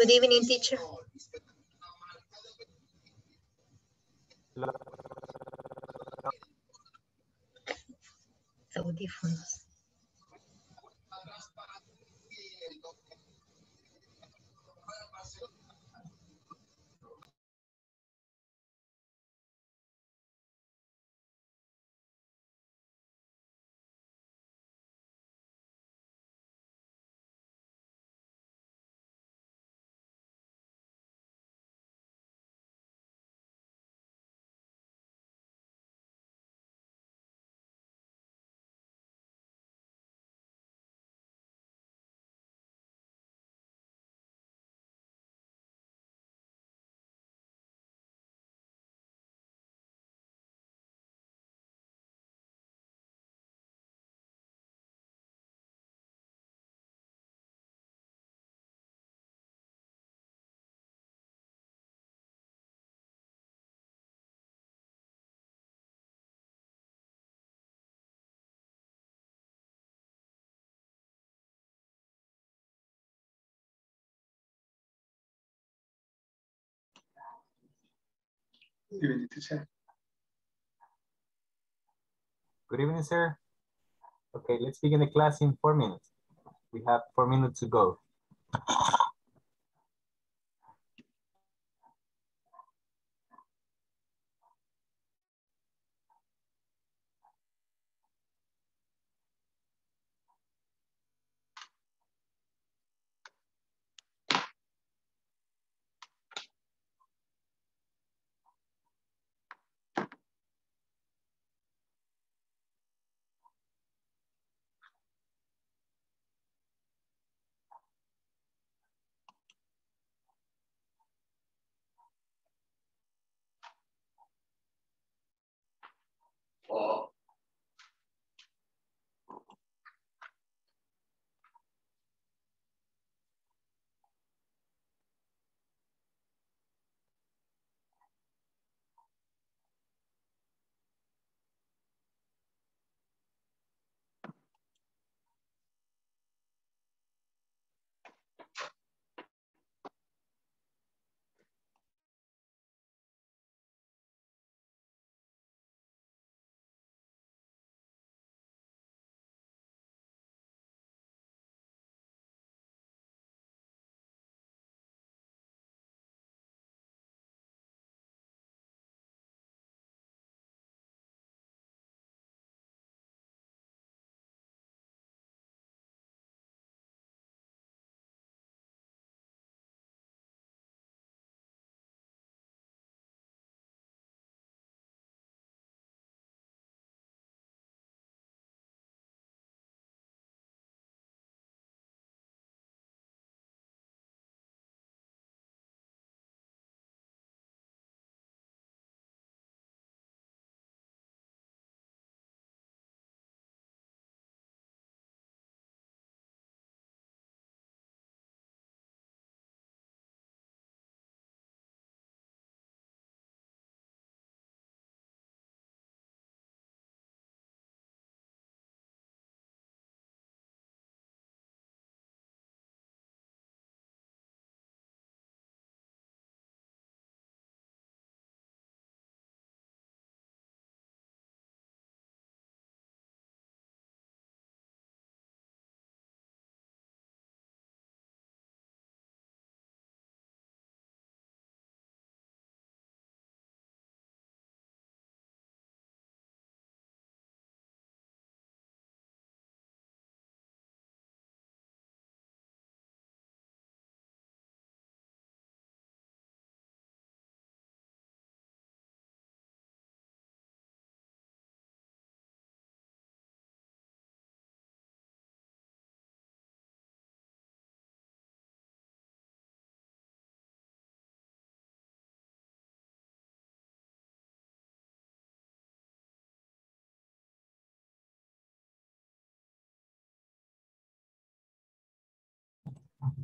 Good evening, teacher. Audífonos. Good evening, teacher. Good evening, sir. Okay, let's begin the class in 4 minutes. We have 4 minutes to go.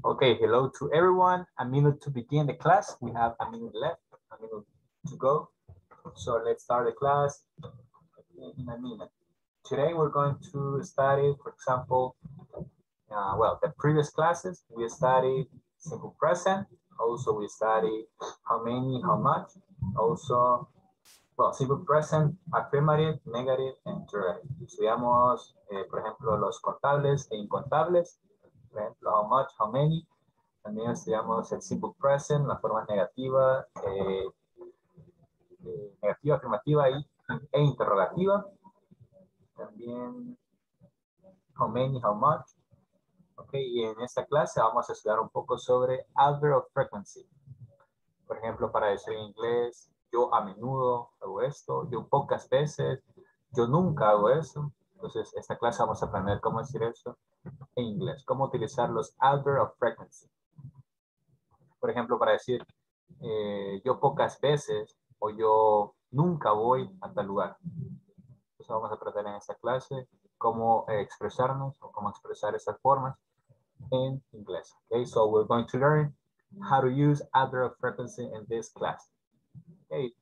Okay, hello to everyone. A minute to begin the class. We have a minute left, a minute to go. So let's start the class in a minute. Today we're going to study, for example, the previous classes, we studied simple present. Also, we study how many, how much. Also, well, simple present, affirmative, negative, and interrogative. Estudiamos, por ejemplo, los contables e incontables. Por ejemplo, how much, how many. También estudiamos el simple present, la forma negativa, negativa, afirmativa e interrogativa. También, how many, how much. Ok, y en esta clase vamos a estudiar un poco sobre adverb of frequency. Por ejemplo, para decir en inglés, yo a menudo hago esto, yo pocas veces, yo nunca hago eso. Entonces, esta clase vamos a aprender cómo decir eso en inglés, cómo utilizar los adverb of frequency. Por ejemplo, para decir, yo pocas veces o yo nunca voy a tal lugar. Entonces, vamos a aprender en esta clase cómo expresarnos o cómo expresar esas formas en inglés. Okay, so we're going to learn how to use adverb of frequency in this class. Okay, it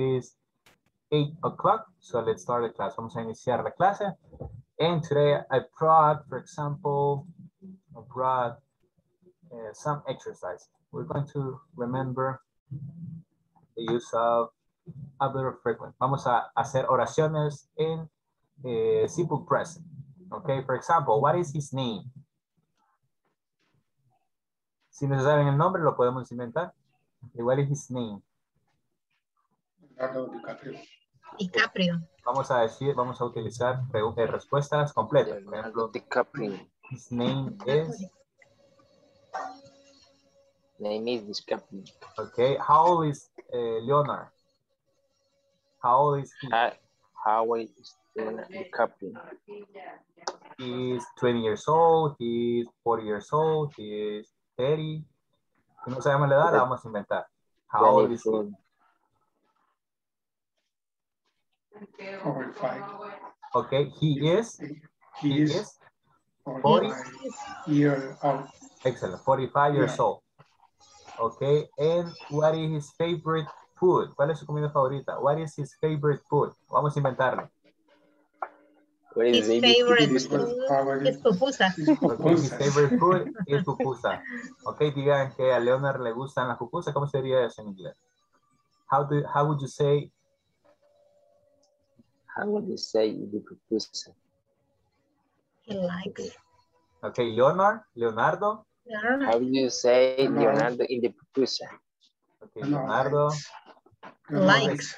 is 8 o'clock, so let's start the class. Vamos a iniciar la clase. And today I brought, for example, some exercise. We're going to remember the use of adverb of frequency. Vamos a hacer oraciones en simple present. Okay, for example, what is his name? Si no saben el nombre, lo podemos inventar. What is his name? Leonardo DiCaprio. DiCaprio. Vamos a decir, vamos a utilizar respuestas completas. Por ejemplo, DiCaprio. His name is? Name is DiCaprio. Okay, how old is Leonard? How old is he? How old is DiCaprio? He's 20 years old, he's 40 years old, he's 30. Si no sabemos la edad, la vamos a inventar. How old is he? 45. Okay, he is 40 years old. Excellent, 45 years old. Okay, and what is his favorite food? ¿Cuál es su comida favorita? What is his favorite food? Vamos a inventarlo. His favorite food is pupusa. Okay, his favorite food is pupusa. Okay, digan que a Leonard le gustan las pupusas. ¿Cómo sería eso en inglés? How would you say? How would you say the proposal? He likes it. Okay, Leonardo. How would you say Leonardo in the proposal? Okay, Leonardo. Likes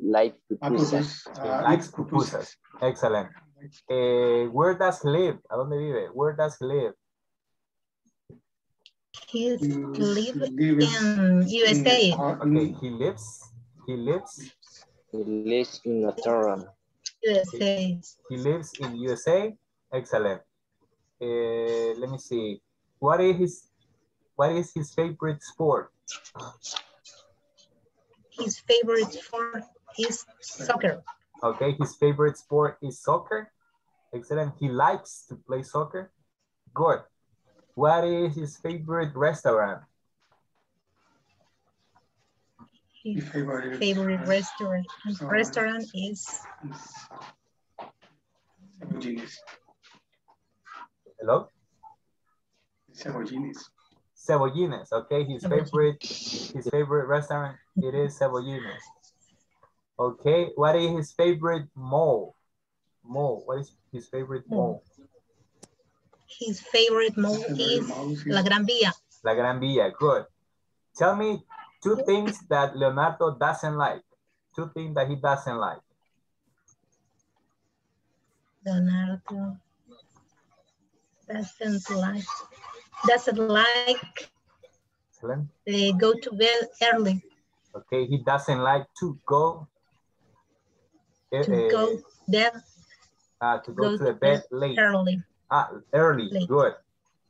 pupusas. Likes pupusas. Excellent. Where does he live? ¿A dónde vive? Where does he live? He lives in USA. Okay, he lives. He lives in Toronto. USA. He lives in USA. Excellent. Let me see. What is his favorite sport? His favorite sport is soccer. Okay, his favorite sport is soccer. Excellent. He likes to play soccer. Good. What is his favorite restaurant? His favorite restaurant is Cebollines. Hello? Cebollines. Cebollines. Okay, his favorite restaurant, it is Cebollines. Okay, what is his favorite mall? What is his favorite mall? His favorite mall is La Gran Vía. La Gran Vía, good. Tell me two things that Leonardo doesn't like. Two things that he doesn't like. Leonardo doesn't like they go to bed early. Okay, he doesn't like to go to bed early. Good.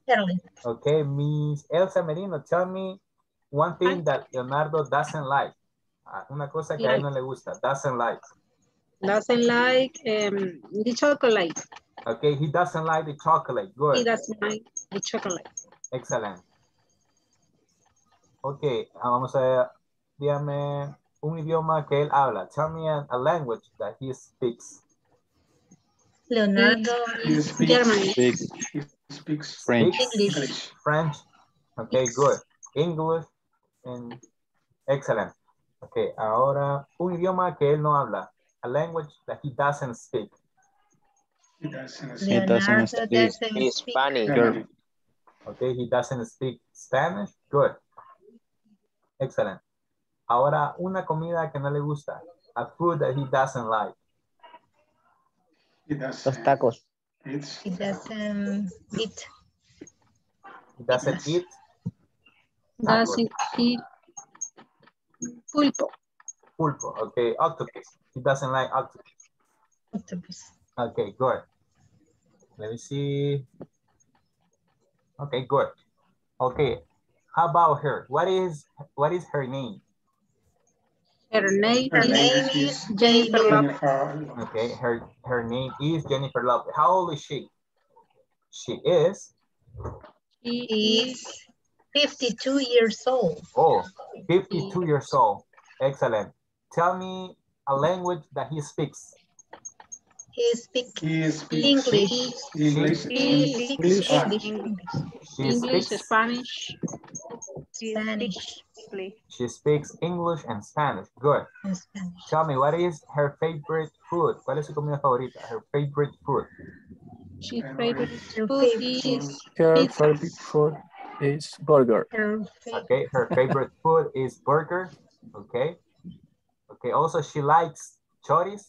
Early. Okay, Miss Elsa Merino, tell me one thing that Leonardo doesn't like. Una cosa que a él no le gusta. Doesn't like. Doesn't like the chocolate. Okay, he doesn't like the chocolate. Good. He doesn't like the chocolate. Excellent. Okay, vamos a dígame un idioma que él habla. Tell me a language that he speaks. Leonardo is German. Speaks French. English. French. Okay, good. English. And excellent. Okay, ahora un idioma que él no habla. A language that he doesn't speak. He doesn't speak. He doesn't speak Spanish. Good. Okay, he doesn't speak Spanish. Good. Excellent. Ahora una comida que no le gusta. A food that he doesn't like. He doesn't. Los tacos. He doesn't eat. He doesn't eat. Doesn't eat. Pulpo. Pulpo. Okay. Octopus. He doesn't like octopus. Octopus. Okay. Good. Let me see. Okay. Good. Okay. How about her? What is her name? Her name is Jennifer Love. Okay, her name is Jennifer Love. How old is she? She is 52 years old. Oh, 52 years old. Excellent. Tell me a language that he speaks. He speaks English. She speaks Spanish. She speaks English and Spanish. Good. And Spanish. Tell me, what is her favorite food? ¿Cuál es su comida favorita? Her favorite food. Her favorite food is burger. Okay, her favorite food is burger. Okay. Okay, also she likes choris.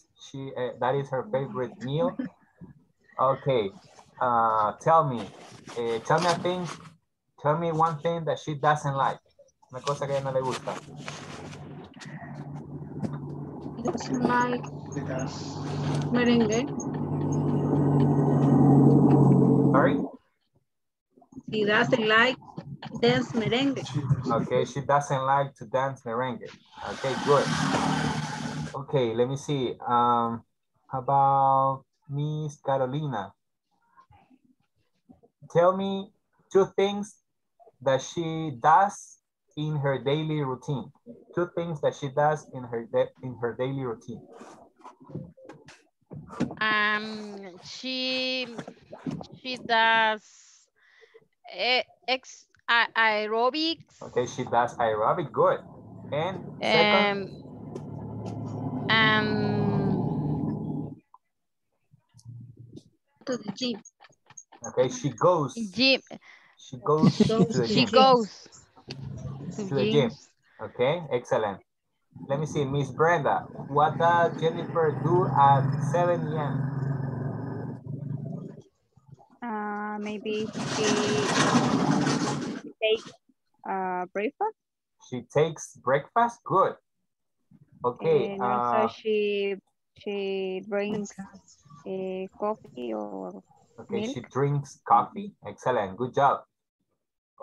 That is her favorite meal. Okay. Tell me one thing that she doesn't like. Una cosa que ella no le gusta. She doesn't like merengue. Sorry? She doesn't like dance merengue. Okay, she doesn't like to dance merengue. Okay, good. Okay, let me see. How about Miss Carolina? Tell me two things that she does in her daily routine. Two things that she does in her daily routine. She does aerobics. Okay, she does aerobic. Good. And second. To the gym. Okay, she goes. Gym. She goes. She goes. To the gym. Okay, excellent. Let me see, Miss Brenda, what does Jennifer do at 7 a.m.? Maybe she takes breakfast. She takes breakfast? Good. Okay. And also she drinks coffee or okay, milk. She drinks coffee. Excellent. Good job.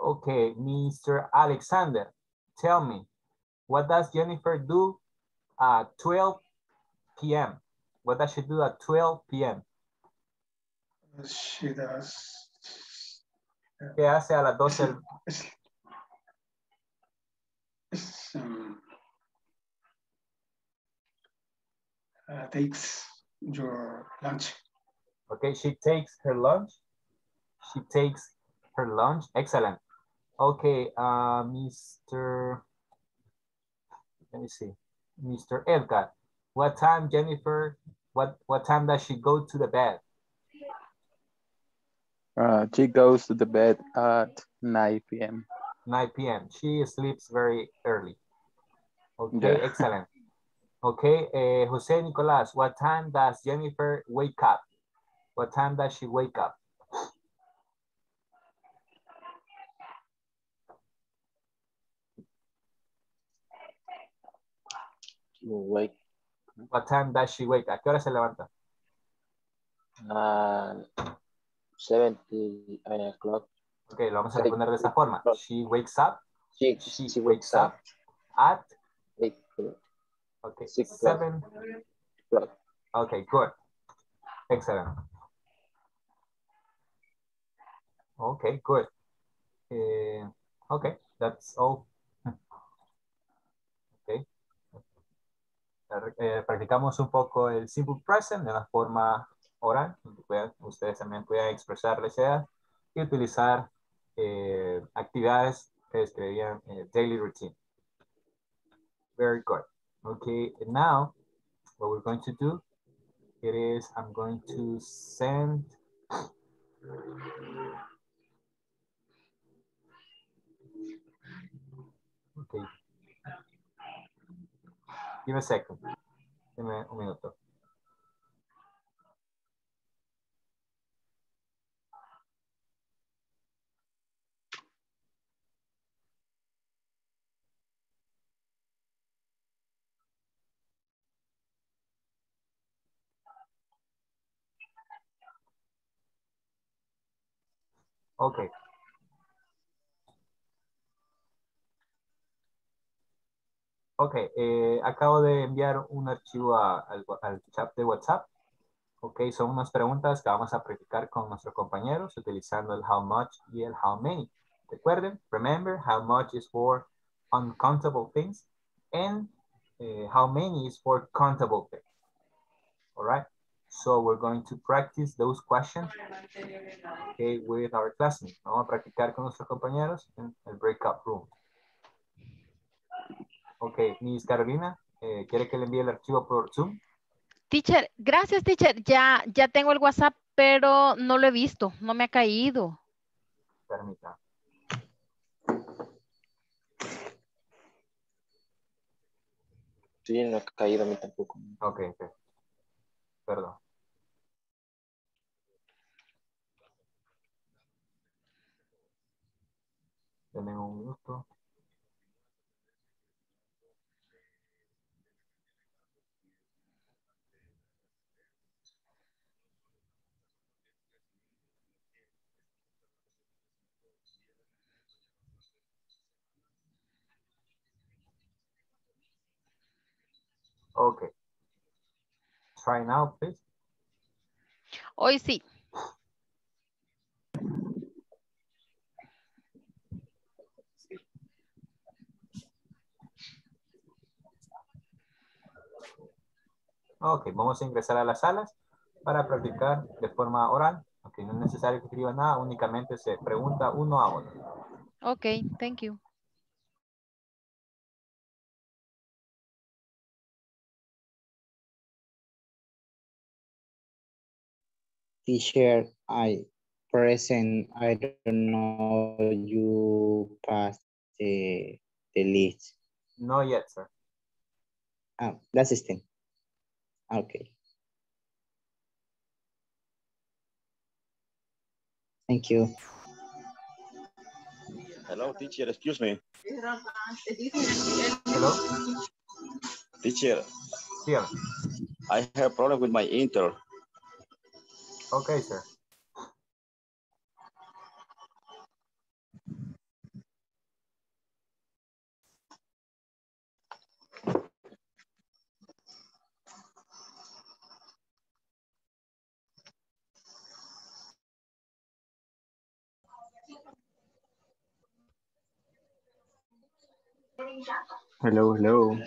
Okay, Mr. Alexander, tell me, what does Jennifer do at 12 p.m.? What does she do at 12 p.m.? She does. ¿Qué hace a las 12? Takes your lunch. Okay, she takes her lunch. She takes her lunch. Excellent. Okay, Mr. Edgar, what time does she go to the bed? She goes to the bed at 9 p.m. 9 p.m. She sleeps very early. Okay, yeah. Excellent. Okay, José Nicolás, what time does Jennifer wake up? What time does she wake up? Wake. What time does she wake? ¿A qué hora se levanta? 7 o'clock. Okay, lo vamos a poner de esa forma. She wakes up. She wakes up at 8 o'clock. Okay, 7 o'clock. Okay, good. Excellent. Okay, good. Okay, that's all. Okay. Practicamos un poco el simple present de la forma oral. Ustedes también pueden expresar la idea y utilizar actividades que escribían daily routine. Very good. Okay, and now what we're going to do, it is I'm going to send okay. Give a second. Give me un minuto. Okay. Ok, acabo de enviar un archivo al chat de WhatsApp. Ok, son unas preguntas que vamos a practicar con nuestros compañeros utilizando el how much y el how many. Recuerden, remember, how much is for uncountable things and how many is for countable things. All right, so we're going to practice those questions okay, with our classmates. Vamos a practicar con nuestros compañeros en el breakout room. Ok, Miss Carolina, ¿quiere que le envíe el archivo por Zoom? Teacher, gracias, teacher. Ya tengo el WhatsApp, pero no lo he visto. No me ha caído. Permita. Sí, no ha caído a mí tampoco. Ok, ok. Perdón. Denme un minuto. Okay. Try now, please. Hoy sí. Ok, vamos a ingresar a las salas para practicar de forma oral. Ok, no es necesario que escriba nada, únicamente se pregunta uno a uno. Ok, thank you. Teacher, I present, I don't know, you passed the list. No yet, sir. Oh, that's the thing. Okay. Thank you. Hello, teacher, excuse me. Hello? Teacher, yeah. I have a problem with my internet. Okay, sir. Hello, hello.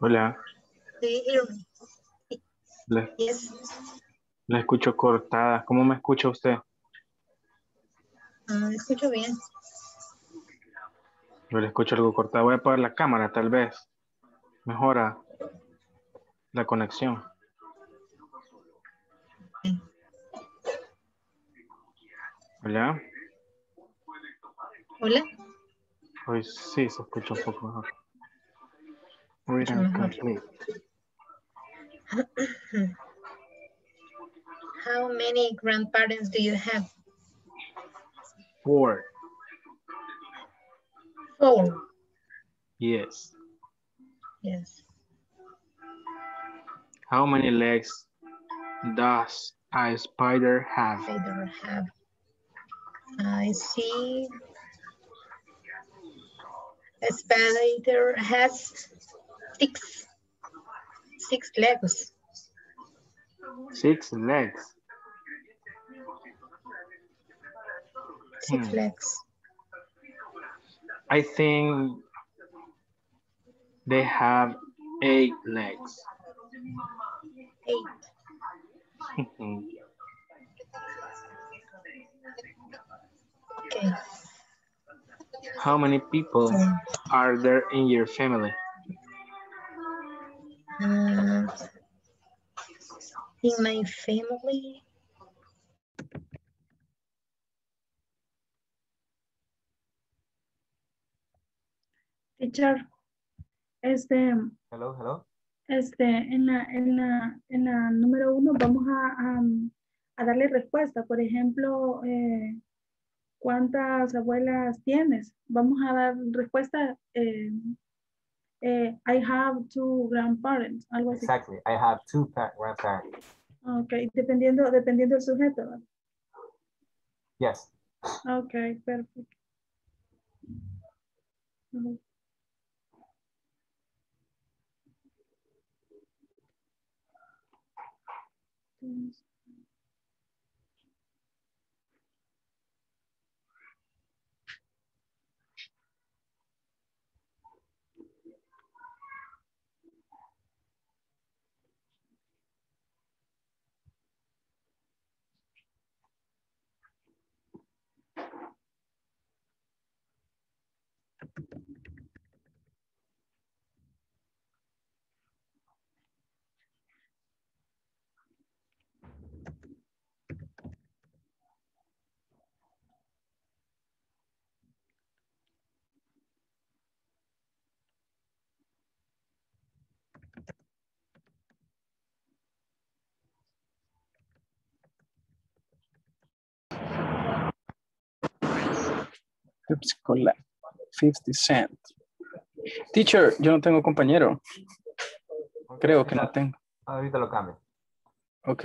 Hola. La escucho cortada. ¿Cómo me escucha usted? Me escucho bien. Yo le escucho algo cortado. Voy a apagar la cámara, tal vez. Mejora la conexión. Hola. Hola. Hoy sí se escucha un poco mejor. Read and complete. How many grandparents do you have? Four. Four? Yes. Yes. How many legs does a spider have? Spider have. I see. A spider has six legs. Six legs. Six legs. I think they have Eight legs. Eight. Okay. How many people are there in your family? In my family, teacher, hello. En la número uno vamos a darle respuesta. Por ejemplo, ¿cuántas abuelas tienes? Vamos a dar respuesta. I have two grandparents. Algo así. Exactly. I have two grandparents. Okay. Dependiendo del sujeto. Yes. Okay. Perfect. Uh-huh. Pepsi Cola, 50 cent. Teacher, yo no tengo compañero. Creo que no tengo. Ahorita lo cambio. Ok.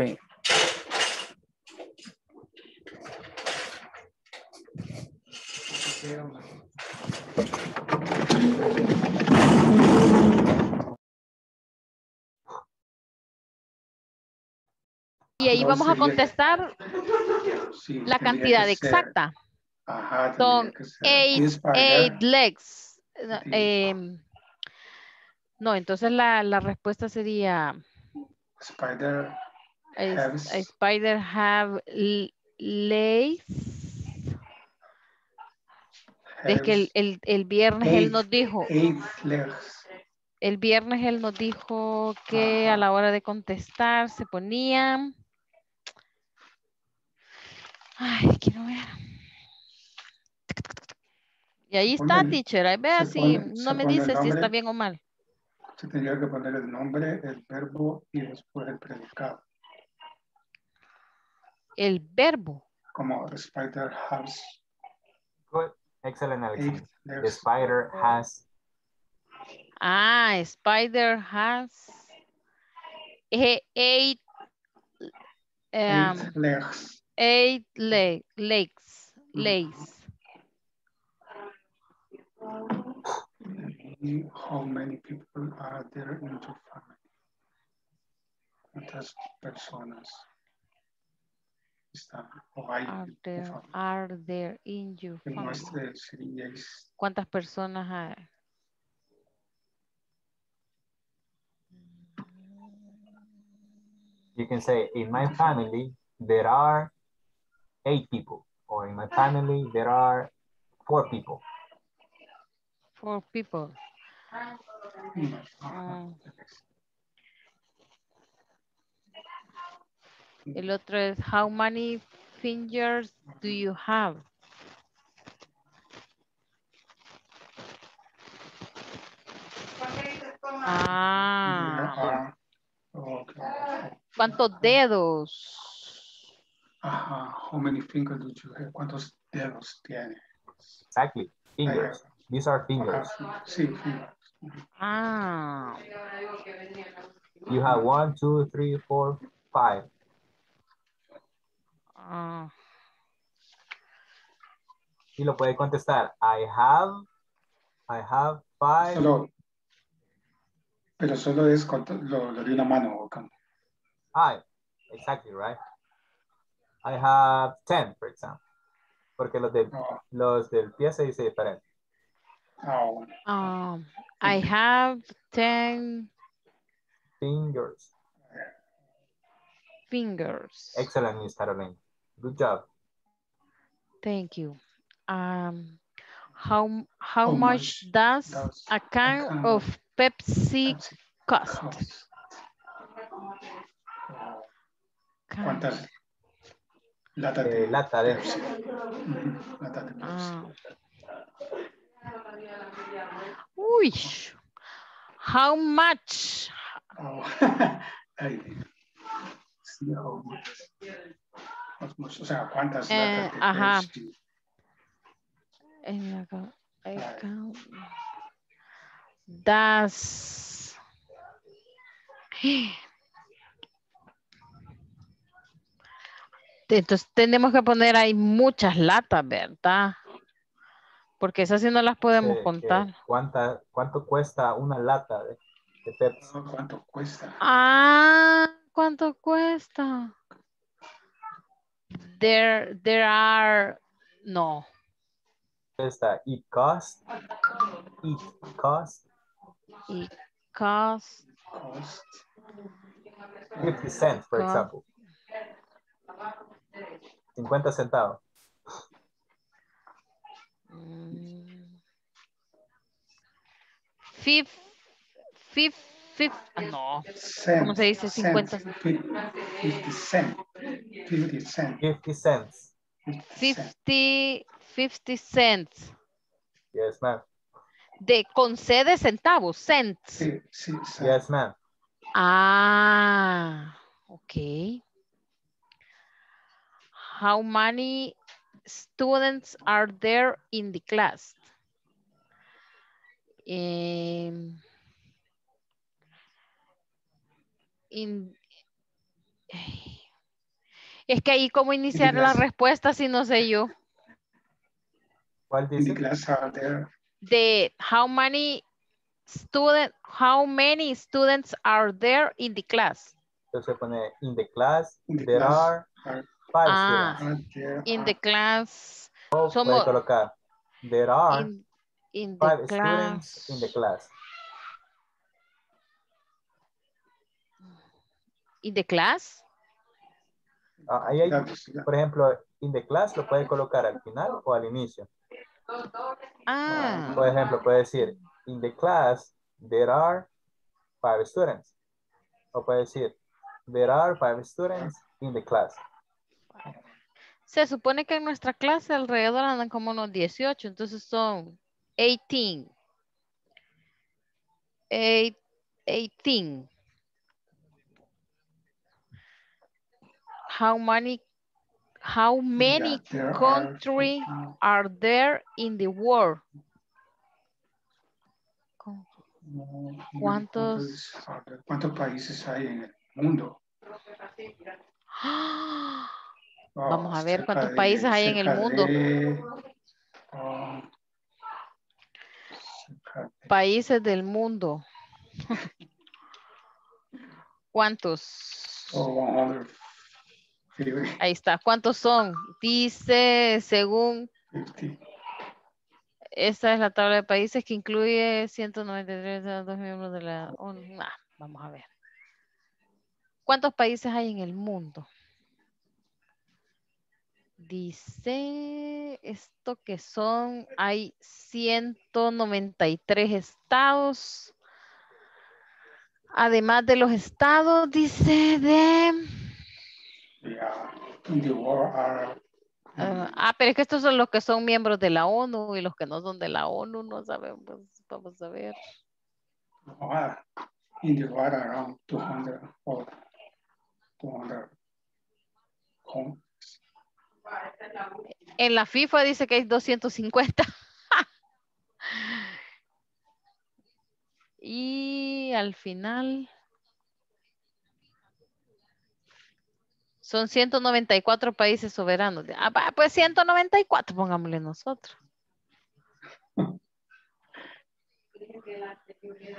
Y ahí vamos a contestar la cantidad exacta. Ajá, son eight legs. No, entonces la respuesta sería spider have legs. Es que el viernes él nos dijo. El viernes él nos dijo que a la hora de contestar se ponían. Ay, quiero ver. Y ahí está, teacher. Ahí vea si no me dice si está bien o mal. Se tendría que poner el nombre, el verbo y después el predicado. El verbo. Como the spider has. Good. Excellent, Alexander. The spider has. Ah, spider has. Eight legs. Eight legs. Legs. How many people are there in your family? ¿Cuántas personas están o hay en tu familia? Are there in your family? ¿Cuántas personas hay? You can say, in my family, there are 8 people. Or in my family, there are 4 people. 4 people. El otro es, how many fingers do you have? Ah. ¿Cuántos dedos? Ajá. How many fingers do you have? ¿Cuántos dedos tiene? Exactly. Fingers. These are fingers. Sí, fingers. Ah. You have 1, 2, 3, 4, 5. Ah. Y lo puede contestar. I have 5. Pero solo es lo de una mano. Ah, exactly, right? I have 10, for example. Porque los del pie se dice diferente. I have 10 Fingers. Fingers. Excellent, Miss Caroline. Good job. Thank you. How much does a can of Pepsi cost? ¿Cuántas? Lata de Pepsi. Lata de Pepsi. Uy. How much? Oh. O sea, ¿cuántas latas de Pepsi? Entonces tenemos que poner ahí muchas latas, ¿verdad? Porque esas sí no las podemos contar. ¿Cuánto cuesta una lata de Pepsi? ¿Cuánto cuesta? Ah, ¿cuánto cuesta? There are... No. It costs. It costs. It costs. 50 cents, for example. 50 centavos. ¿Cómo se dice? 50 cents. 50 cents. 50 cents. 50 cents. 50 cents. Yes, ma'am. Con C de centavos, cents. Sí, sí, sí. Yes, ma'am. Ah, ok. How many students are there in the class? Es que ahí cómo iniciar la respuesta si no sé yo. ¿Cuál dice? How many students are there in the class? Entonces pone in the class, there are five students. In the class. Somos, colocar, there are in five the students class. In the class. In the class. Ahí hay, por ejemplo, in the class lo puede colocar al final o al inicio. Ah. Por ejemplo, puede decir, in the class, there are five students. O puede decir, there are five students in the class. Se supone que en nuestra clase alrededor andan como unos 18, entonces son 18. 18. How many countries are there in the world? ¿Cuántos países hay en el mundo? Vamos a ver cuántos países hay en el mundo. Países del mundo. ¿Cuántos? Ahí está. ¿Cuántos son? Dice, según... 50. Esta es la tabla de países que incluye 193 de los miembros de la... vamos a ver. ¿Cuántos países hay en el mundo? Dice esto que son... Hay 193 estados. Además de los estados, dice de... pero es que estos son los que son miembros de la ONU y los que no son de la ONU, no sabemos, vamos a ver. In the world around 200 or 200. En la FIFA dice que hay 250. Y al final... Son 194 países soberanos. Pues 194, pongámosle nosotros.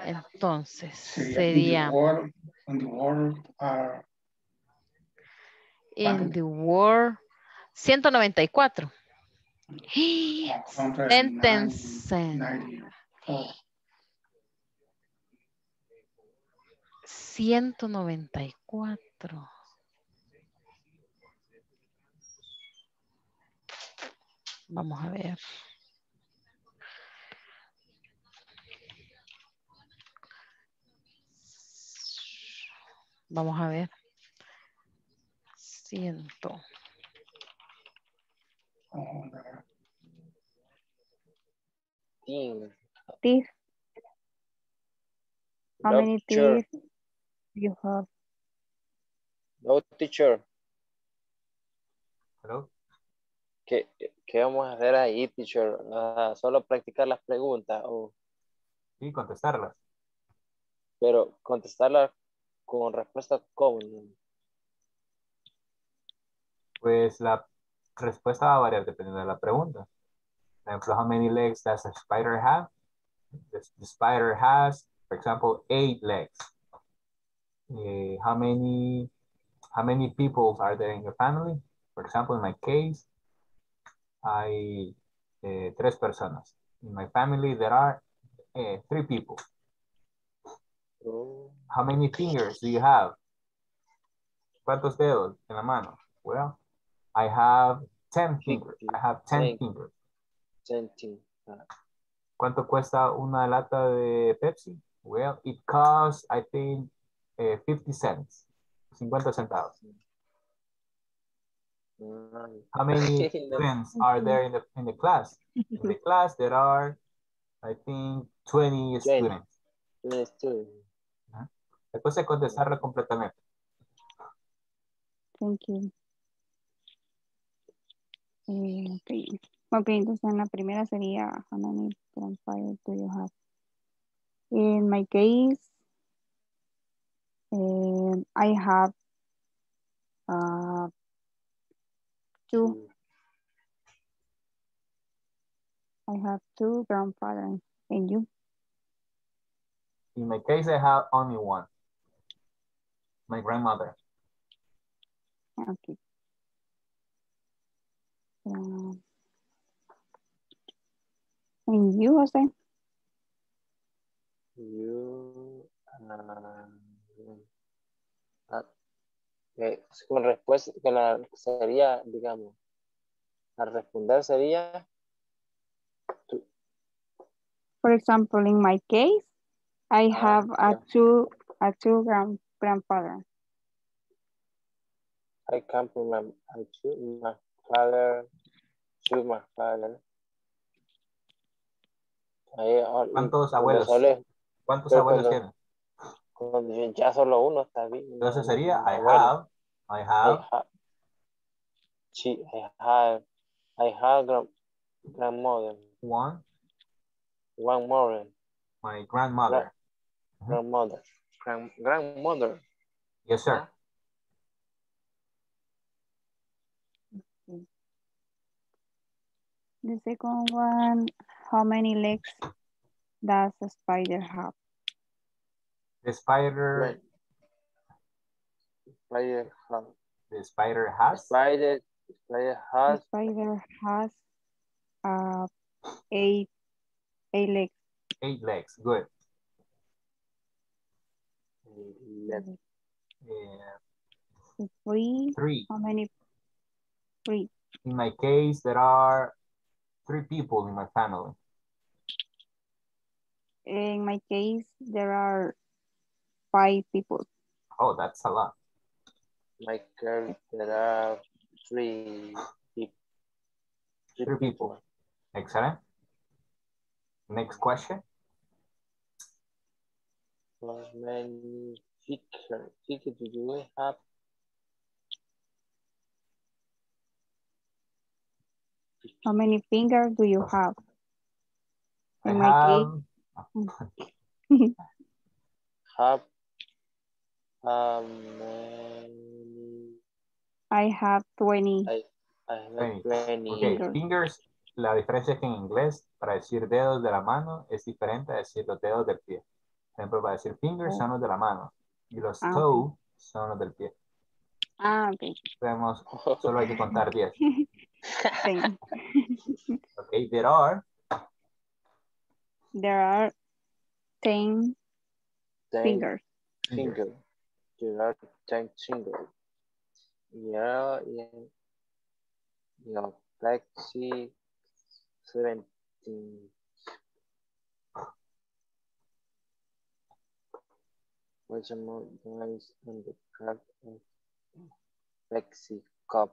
Entonces, sería... In the world... 194. Sentences. 194. Vamos a ver. Vamos a ver. 100. Teeth. How no, many teeth do you have? No, teacher. Hello. ¿Qué vamos a hacer ahí, teacher? Nada, solo practicar las preguntas. Sí, contestarlas. Pero contestarlas con respuesta común. Pues la respuesta va a variar dependiendo de la pregunta. For example, how many legs does a spider have? The spider has, for example, 8 legs. How many people are there in your family? For example, in my case, I 3 personas. In my family, there are 3 people. How many fingers do you have? ¿Cuántos dedos en la mano? Well, I have 10 fingers. ¿Cuánto cuesta una lata de Pepsi? Well, it costs, I think, 50 cents. 50 centavos. How many students are there in the class? In the class, there are, I think, 20 students. Después de contestarlo completamente. Thank you. Ok, entonces en la primera sería how many grandfathers do you have? In my case, I have 2. I have 2 grandfathers. And you? In my case, I have only 1. My grandmother. Okay. And you, Jose? Con respuesta, que la sería, digamos, al responder sería. Tú. For example, in my case, I have a two grandfather. I come from my father. ¿Cuántos abuelos tiene? Ya solo uno está bien. Entonces sería I have grandmother. One more. My grandmother. Grandmother. Yes, sir. The second one, how many legs does a spider have? The spider has 8 legs. 8 legs, good. Yeah. Three. How many? 3. In my case, there are 3 people in my family. In my case, there are 5 people. Oh, that's a lot. My case, there are 3 people. 3 people. Excellent. Next question. How many tickets do you have? How many fingers do you have? I have 20. I have 20. Okay, fingers, la diferencia es que en inglés, para decir dedos de la mano, es diferente a decir los dedos del pie. Por ejemplo, para decir fingers son los de la mano y los toes son los del pie. Ah, ok. Tenemos, solo hay que contar 10. Okay, there are 10 fingers. Single. You are time single. Yeah, yeah. Like 17. What's the more noise on the crack of Lexi Cup?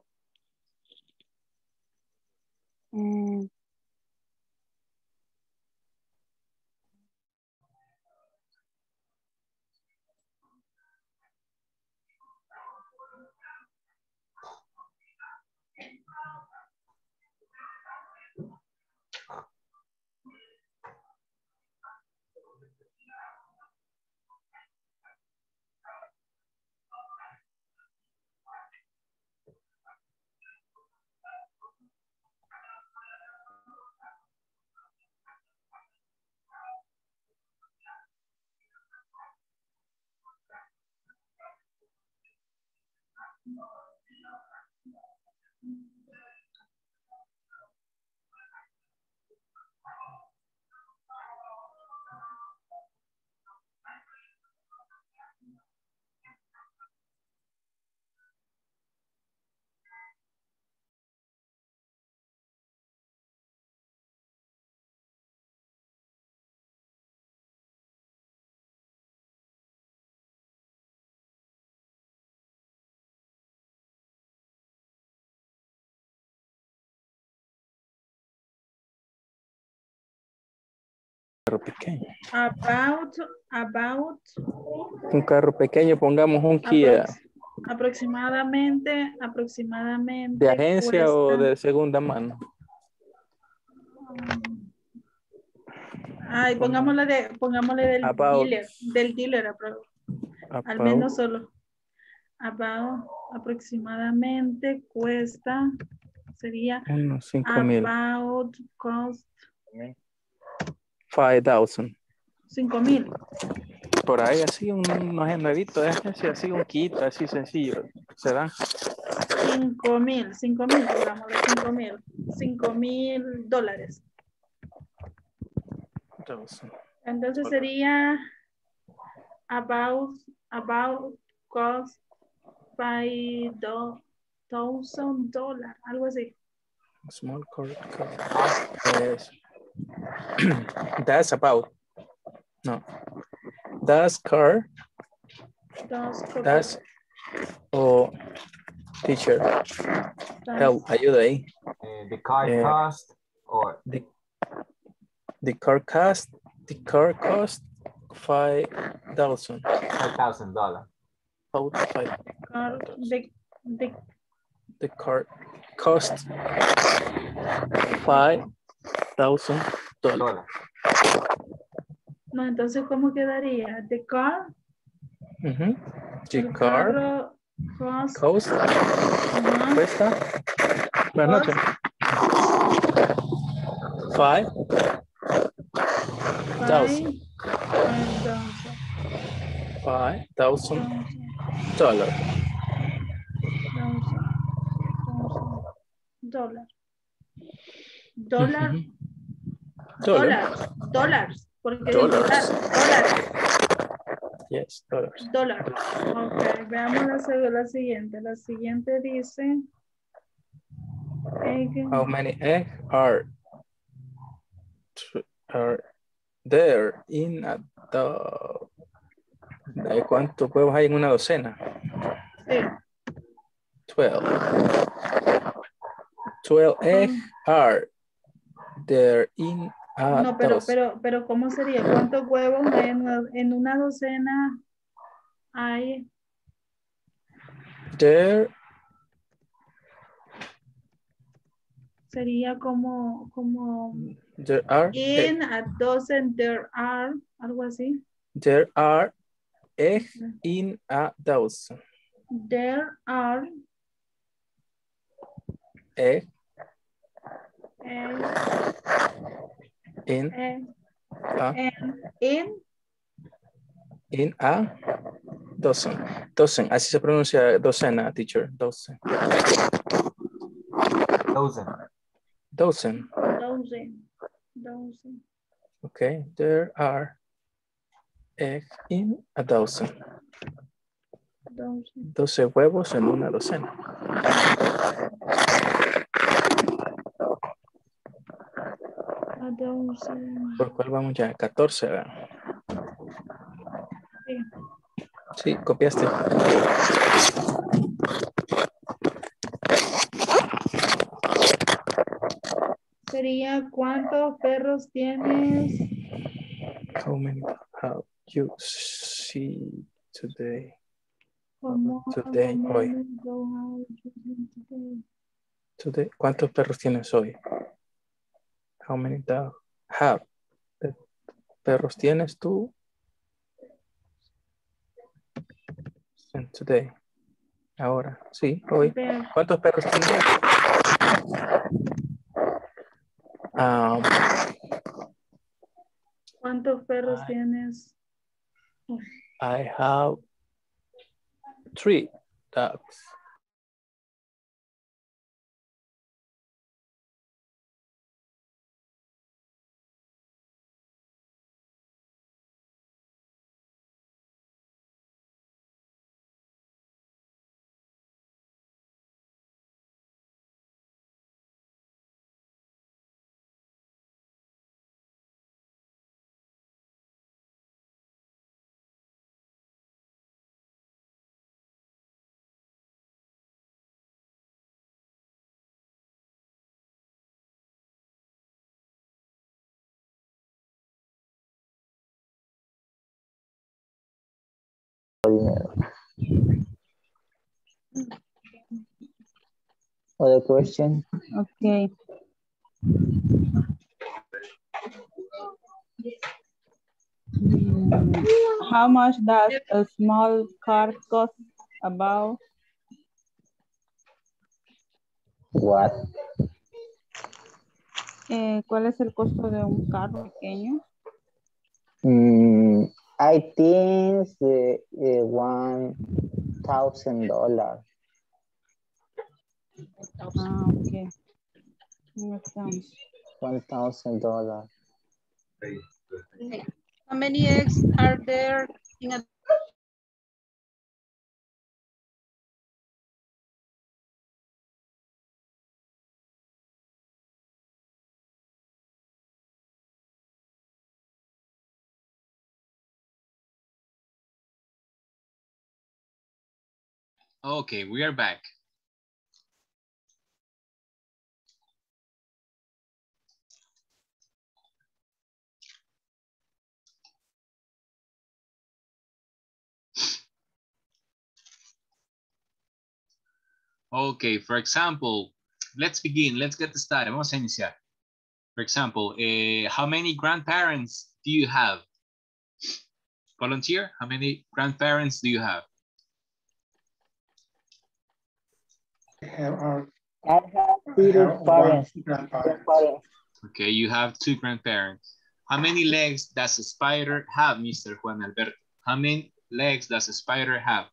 Carro pequeño. About. Un carro pequeño, pongamos un Kia. Aproximadamente. ¿De agencia o de segunda mano? Ay, pongámosle del about. Dealer. Del dealer, al menos solo. About, aproximadamente cuesta, sería. Unos 5,000. About cost. 5,000. 5,000. Por ahí así unos generalitos, así un kit, así sencillo. ¿Se dan? 5,000, digamos, 5,000. $5,000. Entonces sería about cost $5,000, algo así. Small correct. That's about. No. That's car. That's oh, teacher. Help, ayuda ahí. The car cost or the car cost $5,000. $5,000. Oh, five. The car cost $5,000. No, entonces, ¿cómo quedaría? The car. Uh-huh. The car cost. Uh-huh. Cuesta. Buenas noches. $5,000. Dólar. Uh-huh. Dollars. Porque dólares. Yes, dólares. Ok, veamos la siguiente. La siguiente dice. Egg. How many eggs are there in a dozen? ¿Cuántos huevos hay en una docena? Sí. 12. 12 eggs are there in no, pero ¿cómo sería? ¿Cuántos huevos hay en una docena? Hay. There. Sería como. There are. In a dozen there are. Algo así. There are eggs in a dozen. There are. Eggs. In a dozen. Así se pronuncia docena, teacher. Dozen. Okay, there are eggs in a dozen. 12 huevos en una docena. ¿Por cuál vamos ya? 14, ¿verdad? Sí, copiaste. Sería, ¿cuántos perros tienes? How many have you seen today? Today, ¿cuántos perros tienes hoy? How many dogs have? ¿Perros tienes tú? And today. Ahora, sí, hoy. ¿Cuántos perros tienes? ¿Cuántos perros tienes? I have 3 dogs. Other question? Okay. How much does a small car cost about? What? ¿Cuál es el costo de un carro pequeño? I think $1,000. Okay. $1,000. How many eggs are there in a? Okay, we are back. Okay, for example, let's begin. Let's get started. Vamos a iniciar. For example, how many grandparents do you have? Volunteer, how many grandparents do you have? I have two grandparents. Okay, you have 2 grandparents. How many legs does a spider have, Mr. Juan Alberto? How many legs does a spider have?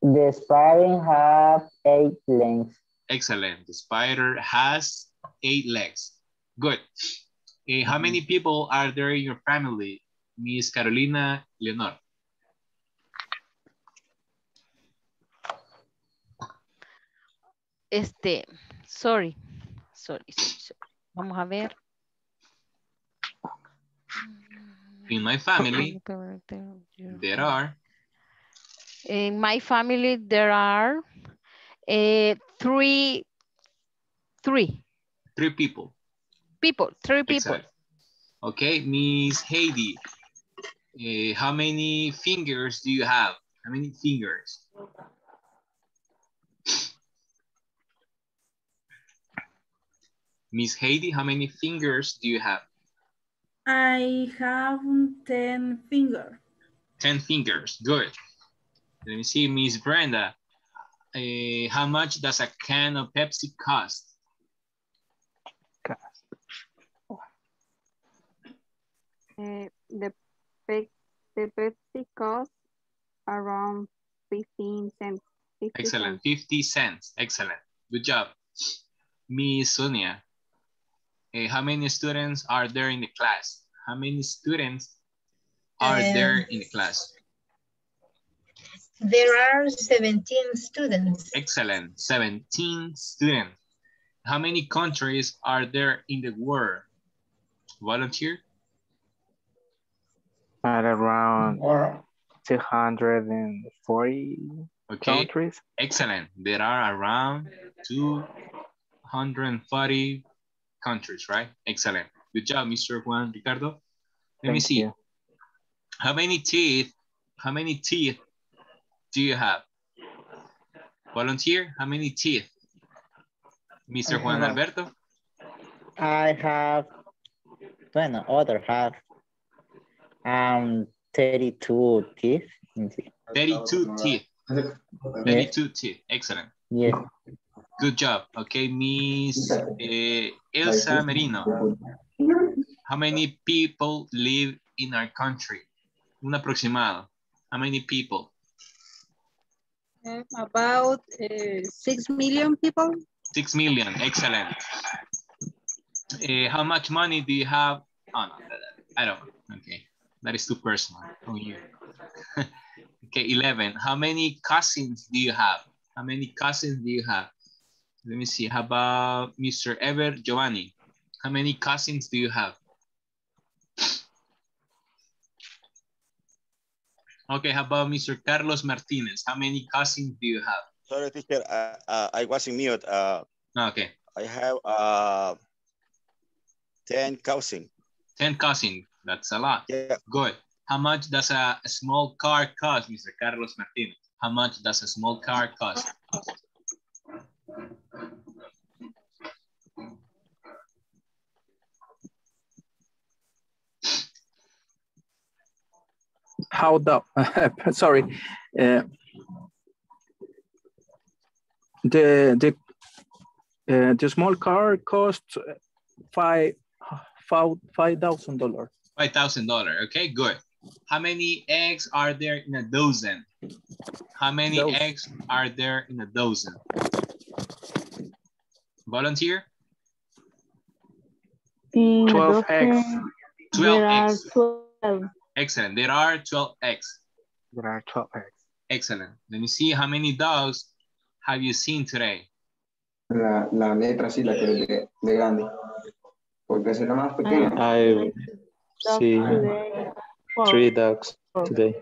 The spider has 8 legs. Excellent. The spider has 8 legs. Good. How many people are there in your family, Miss Carolina Eleonor? Sorry. Vamos a ver. In my family, there are. In my family, there are 3 people. Three people. Exactly. Okay, Miss Heidi, how many fingers do you have? How many fingers? Miss Heidi, how many fingers do you have? I have 10 fingers. 10 fingers, good. Let me see, Miss Brenda. How much does a can of Pepsi cost? The Pepsi costs around 15 cents. 50 Excellent, cents. 50 cents. Excellent, good job. Miss Sonia. How many students are there in the class? How many students are there in the class? There are 17 students. Excellent, 17 students. How many countries are there in the world? Volunteer? At around 240 countries. Excellent. There are around 240 countries, right? Excellent. Good job, Mr. Juan Ricardo. Let me see. How many teeth do you have? Volunteer, how many teeth? Mr. Juan Alberto? I have, bueno, other half, 32 teeth. 32 teeth. 32 teeth, excellent. Yes. Good job. Okay, Miss Elsa Merino. How many people live in our country? Un aproximado. How many people? About 6 million people. 6 million, excellent. How much money do you have? Oh, no, I don't, okay. That is too personal. Oh, yeah. Okay, 11. How many cousins do you have? How many cousins do you have? Let me see, how about Mr. Ever Giovanni? How many cousins do you have? Okay, how about Mr. Carlos Martinez? How many cousins do you have? Sorry, teacher, I was in mute. Okay. I have 10 cousins. 10 cousins, that's a lot. Yeah. Good. How much does a small car cost, Mr. Carlos Martinez? How much does a small car cost? How the, sorry, the small car costs $5,000. $5,000, okay, good. How many eggs are there in a dozen? How many eggs are there in a dozen? Volunteer? 12 eggs. 12 eggs. 12. Excellent. There are 12 eggs. There are 12 eggs. Excellent. Let me see how many dogs have you seen today? La letra sí, la que es de grande. Porque es la más pequeña. I've seen 3 dogs today.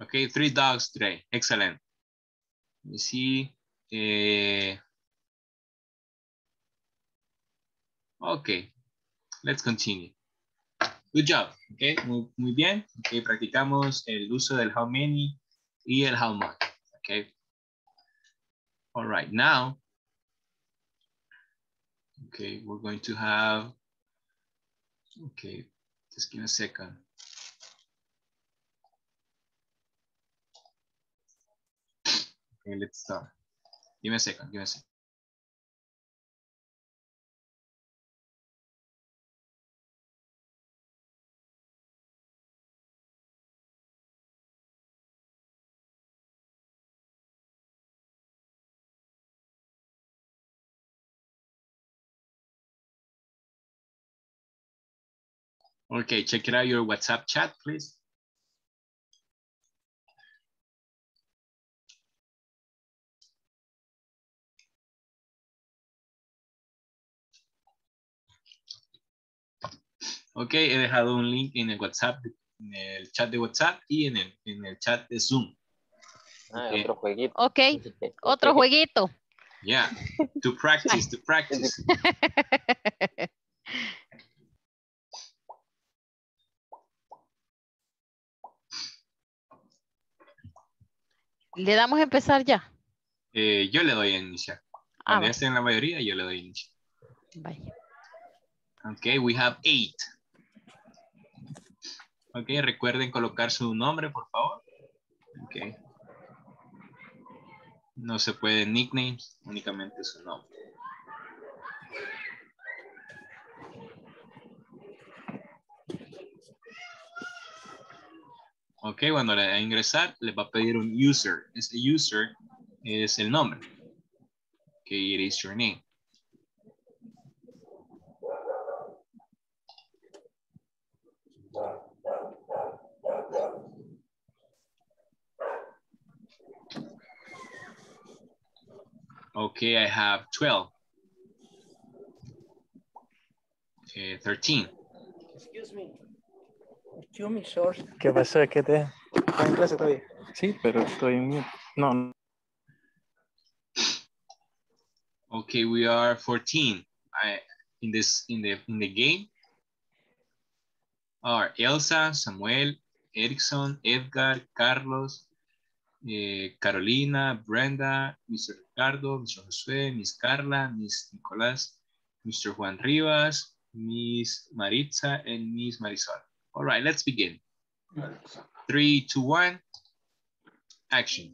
Okay, 3 dogs today. Excellent. Let me see. Okay, let's continue. Good job, okay, muy bien. Okay, practicamos el uso del how many y el how much, okay. All right, now, okay, we're going to have, okay, just give me a second. Okay, let's start. Give me a second, give me a second. Okay, check it out, your WhatsApp chat, please. Okay, he dejado un link en el WhatsApp, en el chat de WhatsApp y en el chat de Zoom. Okay. Otro jueguito. Okay, otro jueguito. Yeah, to practice. ¿Le damos a empezar ya? Yo le doy a iniciar. Cuando estén en la mayoría, yo le doy a iniciar. Vaya. Okay, we have 8. Okay, recuerden colocar su nombre, por favor. Okay. No se pueden nicknames, únicamente su nombre. Ok, cuando le va a ingresar, le va a pedir un user. Este user es el nombre. Ok, it is your name. Okay, I have 12. 13. Excuse me. Excuse me, sir. ¿Qué pasó? ¿Qué te...? ¿Estás en clase todavía? Sí, pero estoy en... No. Okay, we are 14. In the game are Elsa, Samuel, Erickson, Edgar, Carlos, Carolina, Brenda, Mr. Ricardo, Mr. Josué, Miss Carla, Miss Nicolás, Mr. Juan Rivas, Miss Maritza, and Miss Marisol. All right, let's begin. 3, 2, 1, action.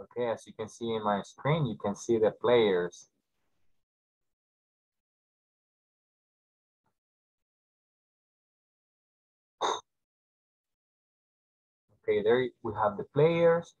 Okay, as you can see in my screen, you can see the players. Okay, there we have the players.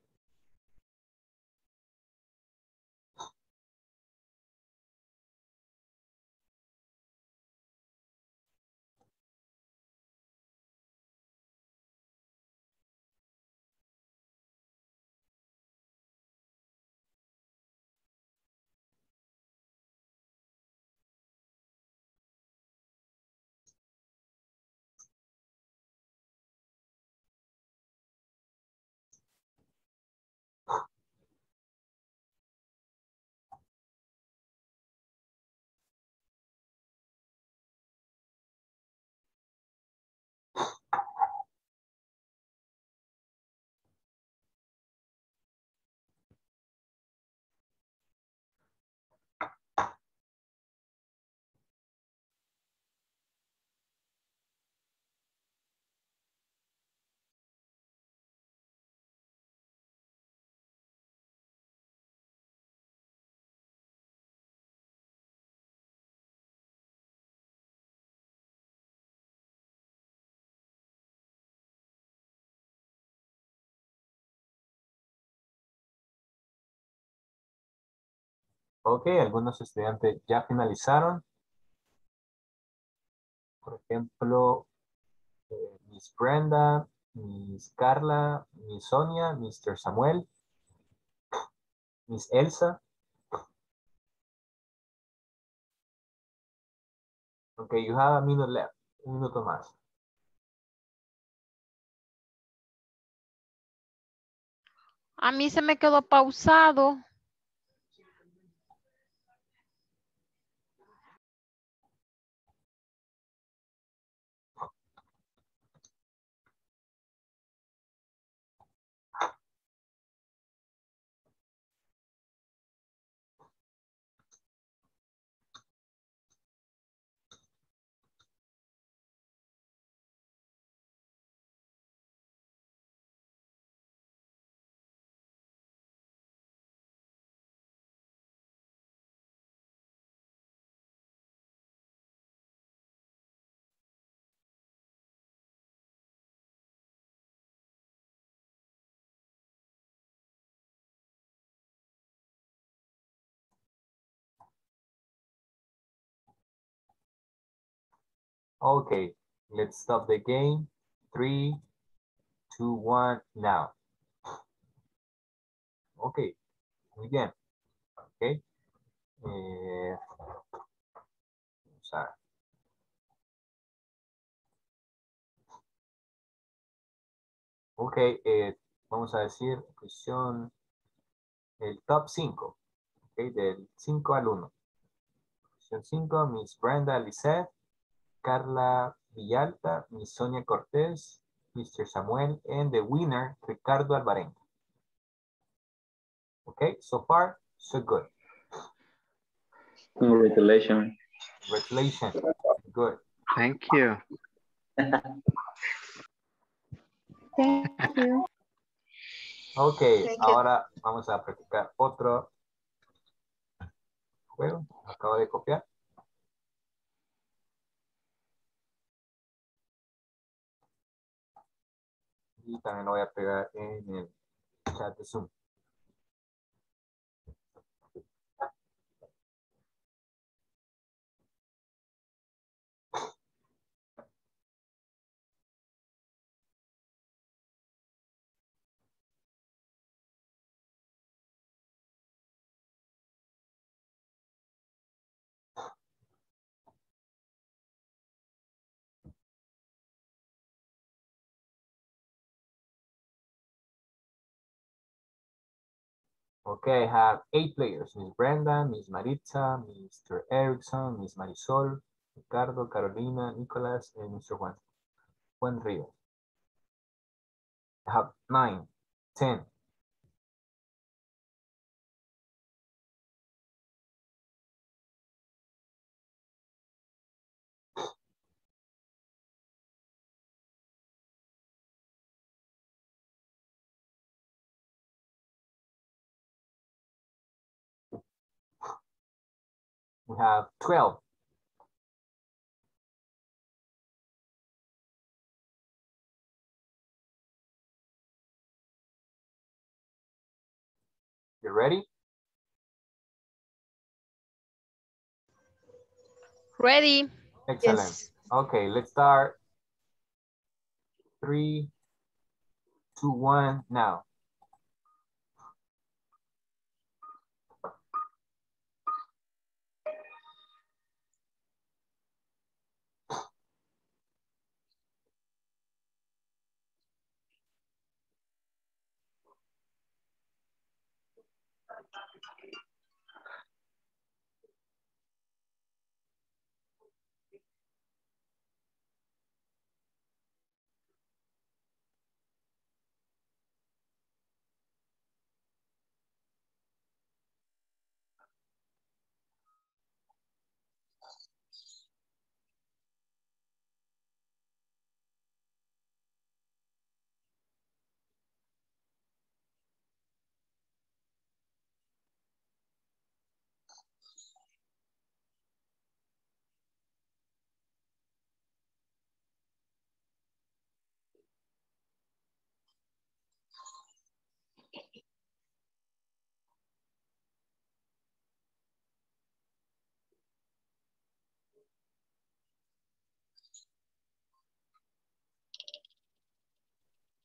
Ok, algunos estudiantes ya finalizaron. por ejemplo, Miss Brenda, Miss Carla, Miss Sonia, Mr. Samuel, Miss Elsa. Okay, you have a minute left, un minuto más. A mí se me quedó pausado. Okay, let's stop the game. 3, 2, 1, now. Okay, muy bien. Okay. Vamos a... Okay, vamos a decir cuestión el top 5. Okay, del 5 al 1. Cuestión 5, Miss Brenda Lizette, Carla Villalta, Miss Sonia Cortés, Mr. Samuel, and the winner, Ricardo Alvarenga. Okay, so far, so good. Congratulations. Congratulations. Good. Thank you. Thank you. Okay, thank ahora you. Vamos a practicar otro juego. Acabo de copiar. Y también lo voy a pegar en el chat de Zoom. Okay, I have 8 players. Miss Brenda, Miss Maritza, Mr. Erickson, Miss Marisol, Ricardo, Carolina, Nicolás, and Mr. Juan Río. I have 9, 10. We have 12. You ready? Ready. Excellent. Yes. Okay, let's start. 3, 2, 1, now.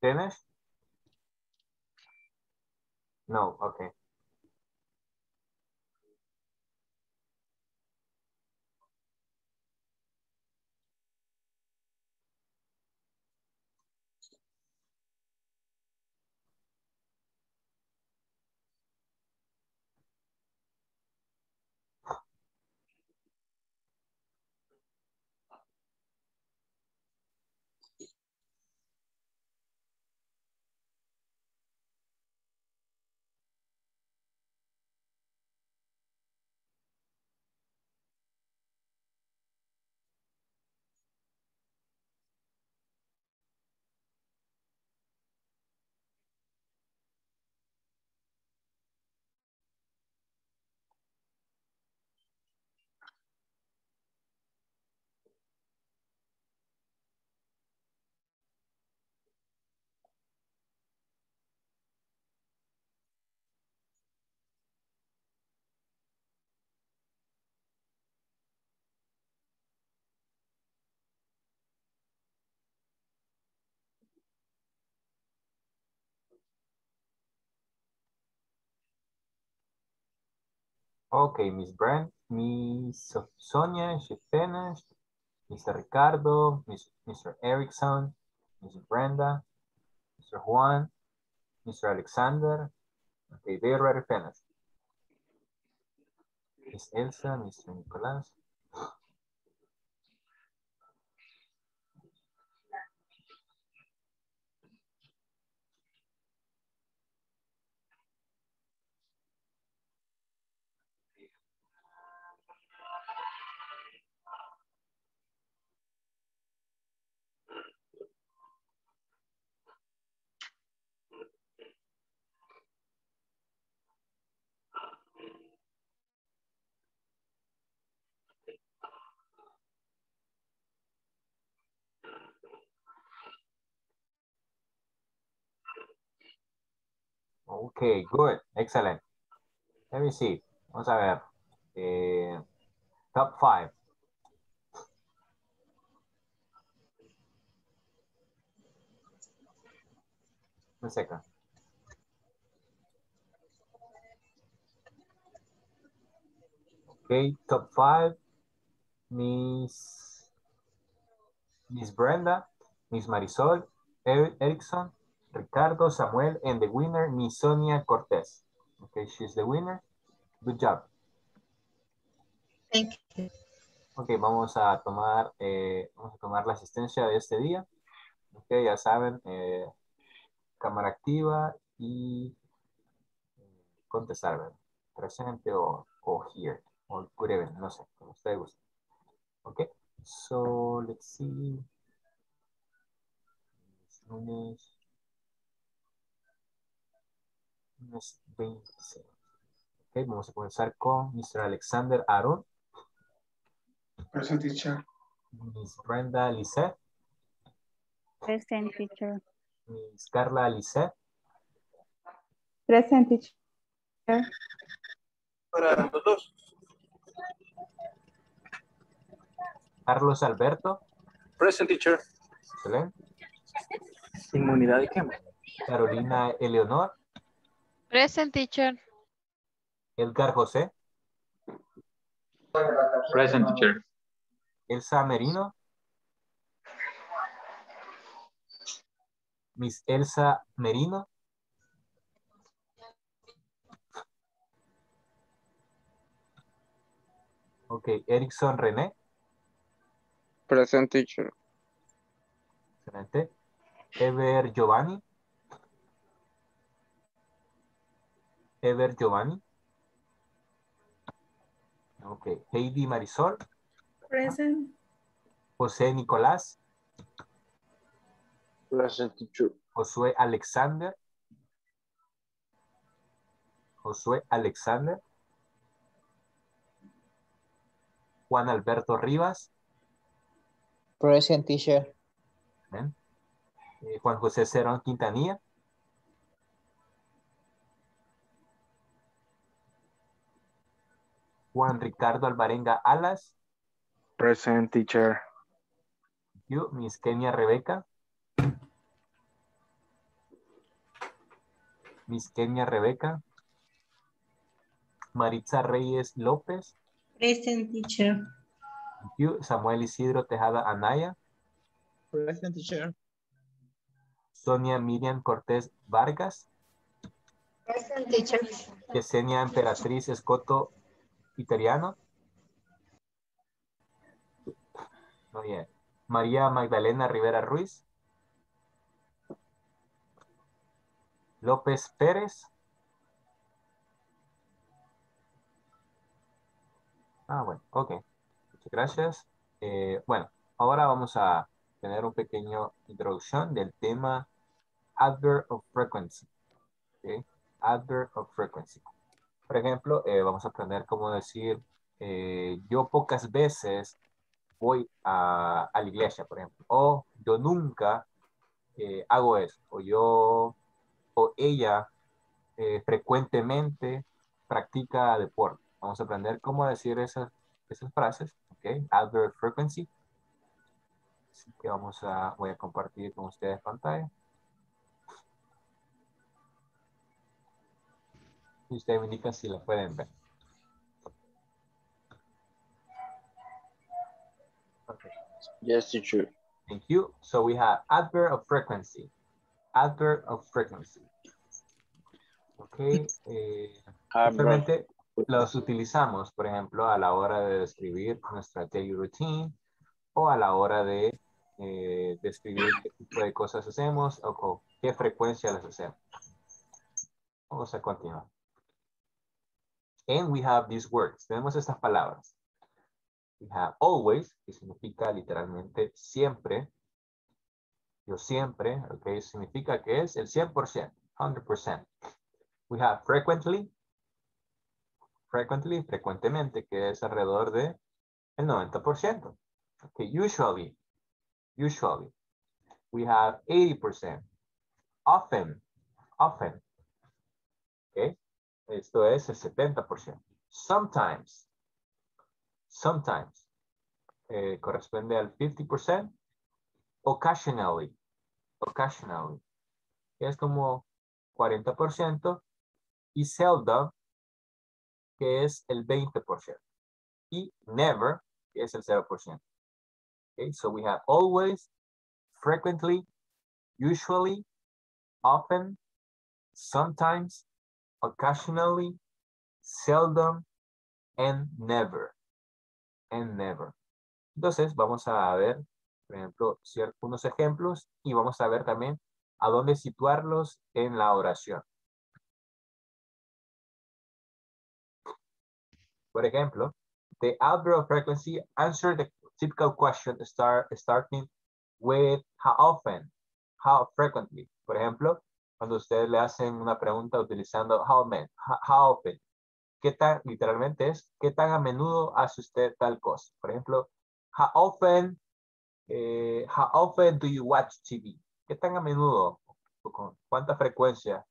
Dennis? No, okay. Okay, Miss Sonia, she finished. Mr. Ricardo, Mr. Erickson, Miss Brenda, Mr. Juan, Mr. Alexander. Okay, they already finished. Miss Elsa, Mr. Nicolás. Okay, good, excellent. Let me see. Vamos a ver. Top 5. One second. Okay, top 5. Miss Brenda, Miss Marisol, Erickson, Ricardo, Samuel, and the winner, Miss Sonia Cortés. Okay, she's the winner. Good job. Thank you. Okay, vamos a tomar la asistencia de este día. Okay, ya saben, cámara activa y contestar, presente o here, o breve, no sé, como ustedes gusten. Okay, so let's see. Lunes 26. Okay, vamos a comenzar con Mr. Alexander Aaron. Present, teacher. Miss Brenda Lizette. Present, teacher. Miss Carla Lizette. Present, teacher. Para los dos. Carlos Alberto. Present, teacher. Excelente. Inmunidad de quema. Carolina Eleonor. Present, teacher. Edgar José. Present, teacher. Elsa Merino. Miss Elsa Merino. Okay, Erickson René. Present, teacher. Excelente. Ever Giovanni. Ever Giovanni. Okay. Heidi Marisol. Present. José Nicolás. Present, teacher. Josué Alexander. Josué Alexander. Juan Alberto Rivas. Present, teacher. Juan José Cerón Quintanilla. Juan Ricardo Alvarenga Alas. Present, teacher. Miss Kenia Rebeca. Miss Kenia Rebeca. Maritza Reyes López. Present, teacher. Thank you. Samuel Isidro Tejada Anaya. Present, teacher. Sonia Miriam Cortés Vargas. Present, teacher. Yesenia Emperatriz Escoto Iteriano. Oh, yeah. María Magdalena Rivera Ruiz. López Pérez. Ah, bueno, ok. Muchas gracias. Bueno, ahora vamos a tener un pequeño introducción del tema Adverb of Frequency. Okay. Adverb of Frequency. Por ejemplo, vamos a aprender cómo decir yo pocas veces voy a la iglesia, por ejemplo. O yo nunca hago eso. O yo o ella frecuentemente practica deporte. Vamos a aprender cómo decir esas frases. Ok. Adverb frequency. Así que voy a compartir con ustedes pantalla. Y ustedes me indican si la pueden ver. Okay. Yes, teacher. Thank you. So we have adverb of frequency. Adverb of frequency. Ok. Simplemente los utilizamos, por ejemplo, a la hora de describir nuestra daily routine o a la hora de describir qué tipo de cosas hacemos o con qué frecuencia las hacemos. Vamos a continuar. And we have these words. Tenemos estas palabras. We have always, que significa literalmente siempre. Yo siempre, ok, significa que es el 100%, 100%. We have frequently, frecuentemente, que es alrededor de el 90%. Ok, usually. We have 80%. Often. Ok, esto es el 70%. Sometimes. Corresponde al 50%. Occasionally, que es como 40%, y seldom, que es el 20%, y never, que es el 0%. Okay, so we have always, frequently, usually, often, sometimes, occasionally, seldom, and never. Entonces, vamos a ver por ejemplo, unos ejemplos y vamos a ver también a dónde situarlos en la oración. Por ejemplo, the adverb of frequency answer the typical question starting with how often, how frequently. Por ejemplo, cuando ustedes le hacen una pregunta utilizando how often, ¿qué tan, literalmente es, qué tan a menudo hace usted tal cosa? Por ejemplo, how often do you watch TV? ¿Qué tan a menudo? ¿Con cuánta frecuencia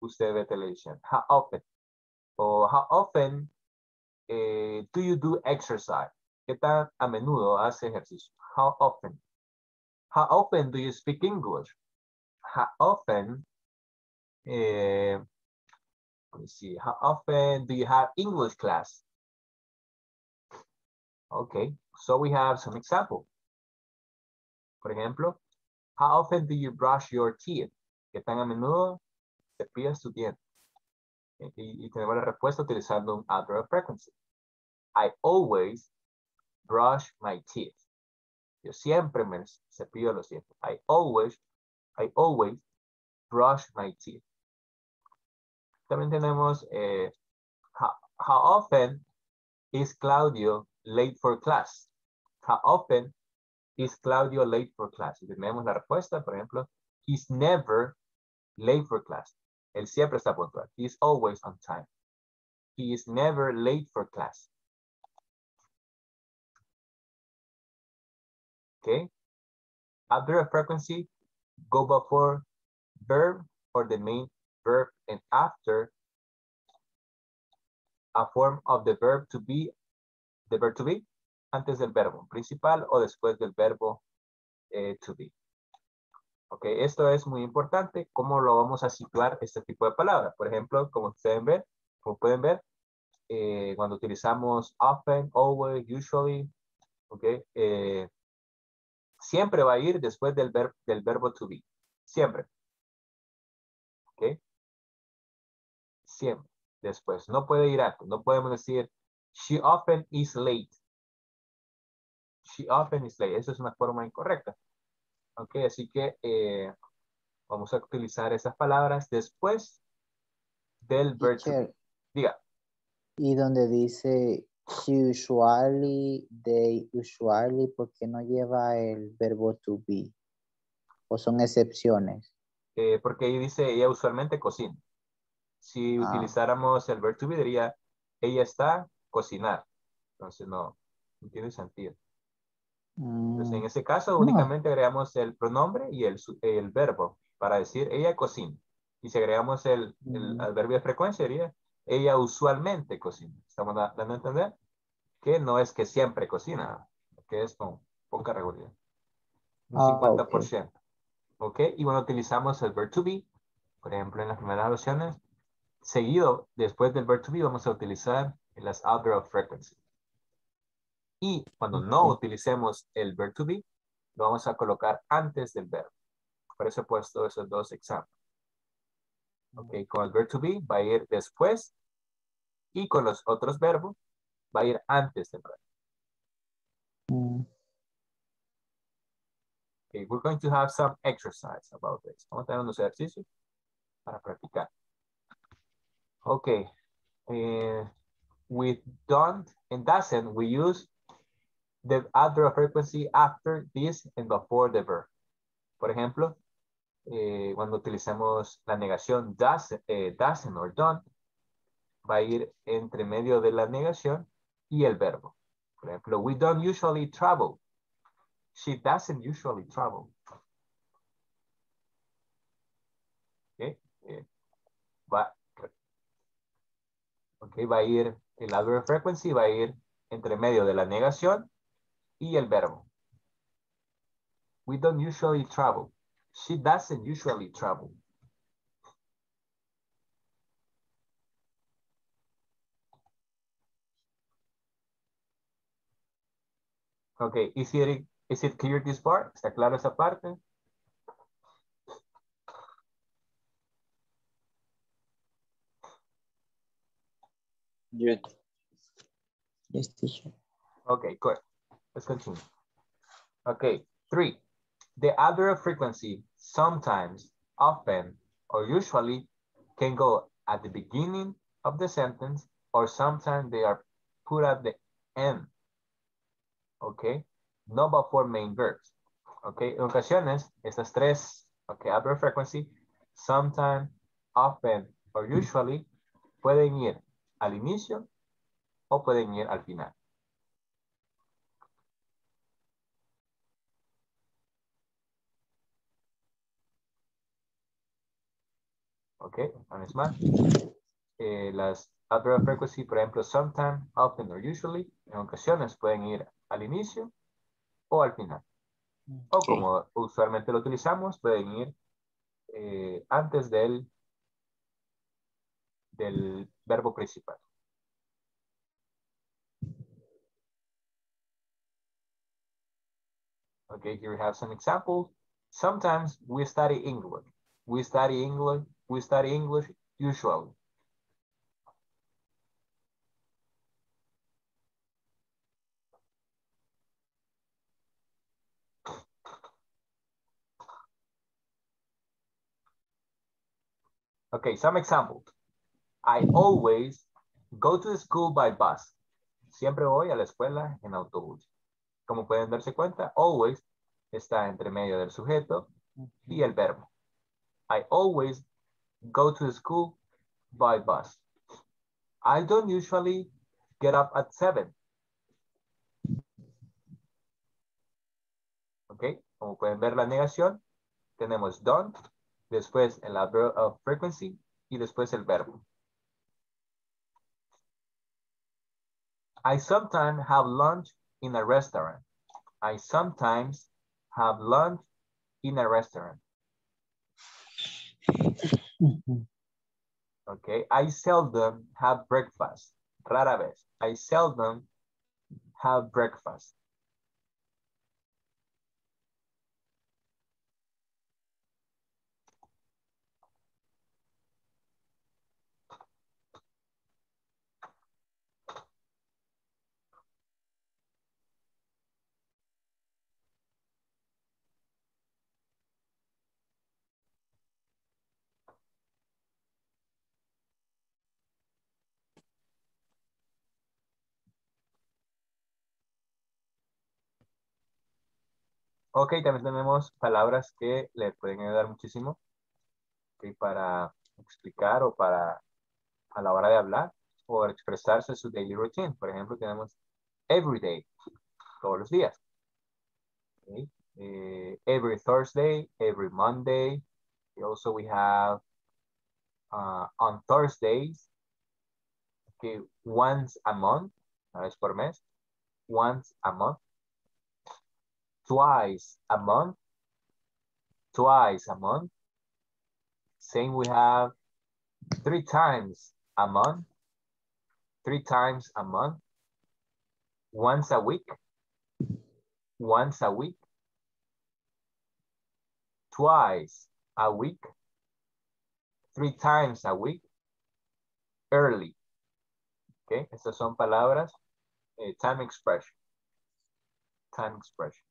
usted ve televisión? How often? O how often do you do exercise? ¿Qué tan a menudo hace ejercicio? How often? How often do you speak English? How often? Let me see. How often do you have English class? Okay. So we have some example. Por ejemplo, how often do you brush your teeth? ¿Qué tan a menudo te cepillas tu diente? Y tenemos la respuesta utilizando un adverb of frequency. I always brush my teeth. Yo siempre me cepillo los dientes. I always brush my teeth. También tenemos how often is Claudio late for class? How often is Claudio late for class? Y tenemos la respuesta, por ejemplo, he's never late for class. Él siempre está puntual. He's always on time. He is never late for class. Okay. Adverb of frequency, go before verb or the main verb and after a form of the verb to be, antes del verbo principal o después del verbo to be. Ok, esto es muy importante. ¿Cómo lo vamos a situar este tipo de palabras? Por ejemplo, como ustedes ven, como pueden ver, cuando utilizamos often, always, usually, ok, siempre va a ir después del verbo to be. Siempre. Ok. Siempre. Después. No puede ir antes. No podemos decir, she often is late. She often is late. Eso es una forma incorrecta. Ok, así que vamos a utilizar esas palabras después del verbo to be. Diga. Y donde dice usually, they usually, porque no lleva el verbo to be, o son excepciones. Porque ahí dice ella usualmente cocina. Si utilizáramos el verbo to be diría ella está cocinar. Entonces no tiene sentido. Entonces en ese caso únicamente agregamos el pronombre y el verbo para decir ella cocina. Y si agregamos el adverbio de frecuencia sería ella usualmente cocina. Estamos dando a entender que no es que siempre cocina, que es con poca regularidad. Un 50%. Okay. Y bueno, utilizamos el verbo to be. Por ejemplo, en las primeras oraciones, seguido después del verbo to be, vamos a utilizar las adverbs of frequency. Y cuando no utilicemos el verbo to be, lo vamos a colocar antes del verbo. Por eso he puesto esos dos ejemplos. Okay, con el verbo to be va a ir después y con los otros verbos va a ir antes del verbo. Okay, we're going to have some exercise about this. Vamos a tener unos ejercicios para practicar. Okay, with don't and doesn't we use the adverb frequency after this and before the verb. Por ejemplo, cuando utilizamos la negación doesn't or don't, va a ir entre medio de la negación y el verbo. Por ejemplo, we don't usually travel. She doesn't usually travel. Okay. Va a ir el adverb frequency, va a ir entre medio de la negación y el verbo. We don't usually travel. She doesn't usually travel. Okay, is it clear this part? ¿Está claro esa parte? Yes. Yes, teacher. Okay, good. Let's continue. Okay, 3. The adverb frequency sometimes, often, or usually can go at the beginning of the sentence or sometimes they are put at the end. Okay, no before main verbs. Okay, en ocasiones, estas tres, okay, adverb frequency, sometimes, often, or usually pueden ir al inicio o pueden ir al final. Okay, una vez más. Las adverb frequency, por ejemplo, sometimes, often, or usually, en ocasiones pueden ir al inicio o al final. O como usualmente lo utilizamos, pueden ir antes del verbo principal. Okay, here we have some examples. Sometimes we study English. We study English. We study English usually. Okay, some examples. I always go to school by bus. Siempre voy a la escuela en autobús. Como pueden darse cuenta, always está entre medio del sujeto y el verbo. I always go to school by bus. I don't usually get up at 7. Ok, como pueden ver la negación, tenemos don't, después el adverb of frequency y después el verbo. I sometimes have lunch in a restaurant. I sometimes have lunch in a restaurant. Okay, I seldom have breakfast. Rara vez. I seldom have breakfast. Ok, también tenemos palabras que le pueden ayudar muchísimo, okay, para explicar o para a la hora de hablar o expresarse su daily routine. Por ejemplo, tenemos everyday, todos los días. Okay. Every Thursday, every Monday. Also we have on Thursdays, okay, once a month, una vez por mes, once a month. Twice a month, twice a month. Same we have three times a month, three times a month. Once a week, once a week. Twice a week, three times a week. Early, okay? Estas son palabras, time expression, time expression.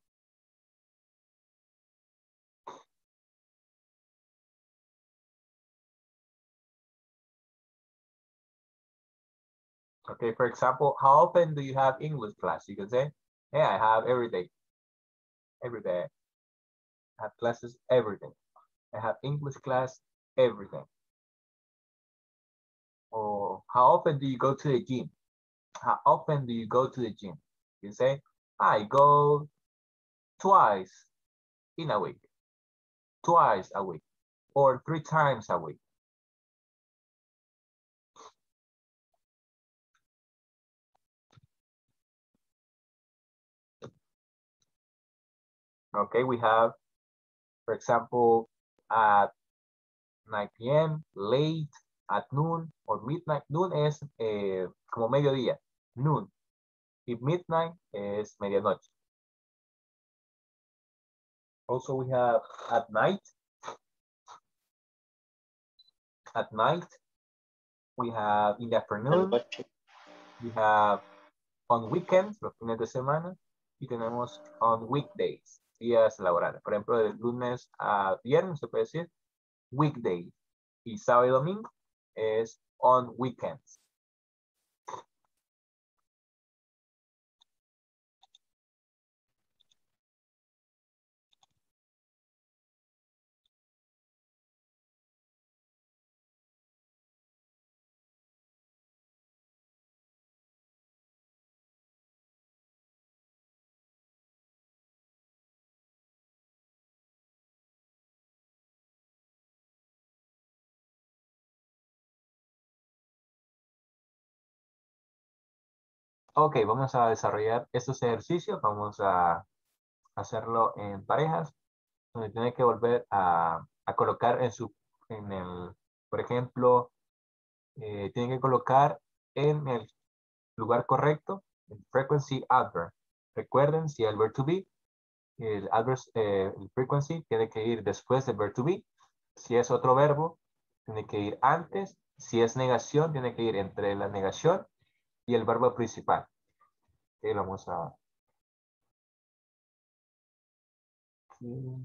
Okay, for example, how often do you have English class? You can say, hey, I have every day. Every day. I have classes every day. I have English class every day. Or how often do you go to the gym? How often do you go to the gym? You say, I go twice in a week. Twice a week. Or three times a week. Okay, we have, for example, at 9 p.m., late, at noon, or midnight. Noon es como mediodía, noon. Y midnight es medianoche. Also, we have at night. At night, we have in the afternoon. We have on weekends, los fines de semana, y tenemos on weekdays. Días laborales. Por ejemplo, de lunes a viernes se puede decir weekday. Y sábado y domingo es on weekends. Ok, vamos a desarrollar estos ejercicios, vamos a hacerlo en parejas, donde tiene que volver a colocar en su, en el, por ejemplo, tiene que colocar en el lugar correcto el frequency adverb. Recuerden, si el verb to be, el adverb, el frequency tiene que ir después del verb to be. Si es otro verbo, tiene que ir antes. Si es negación, tiene que ir entre la negación y el verbo principal. Okay, vamos a... Okay.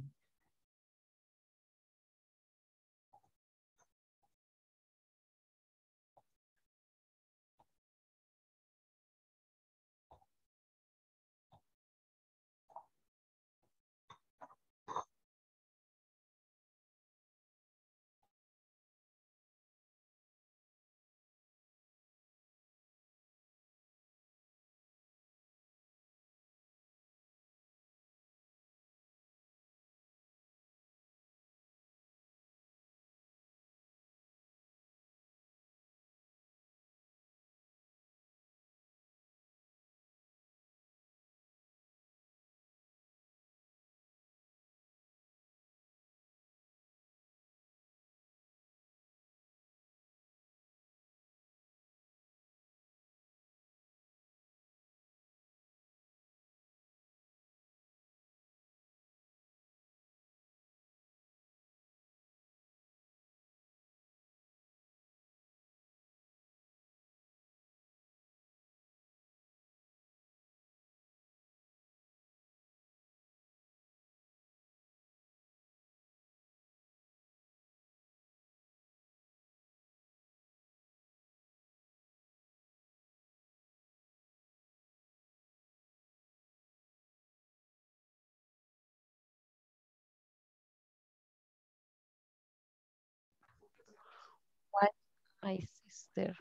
my sister.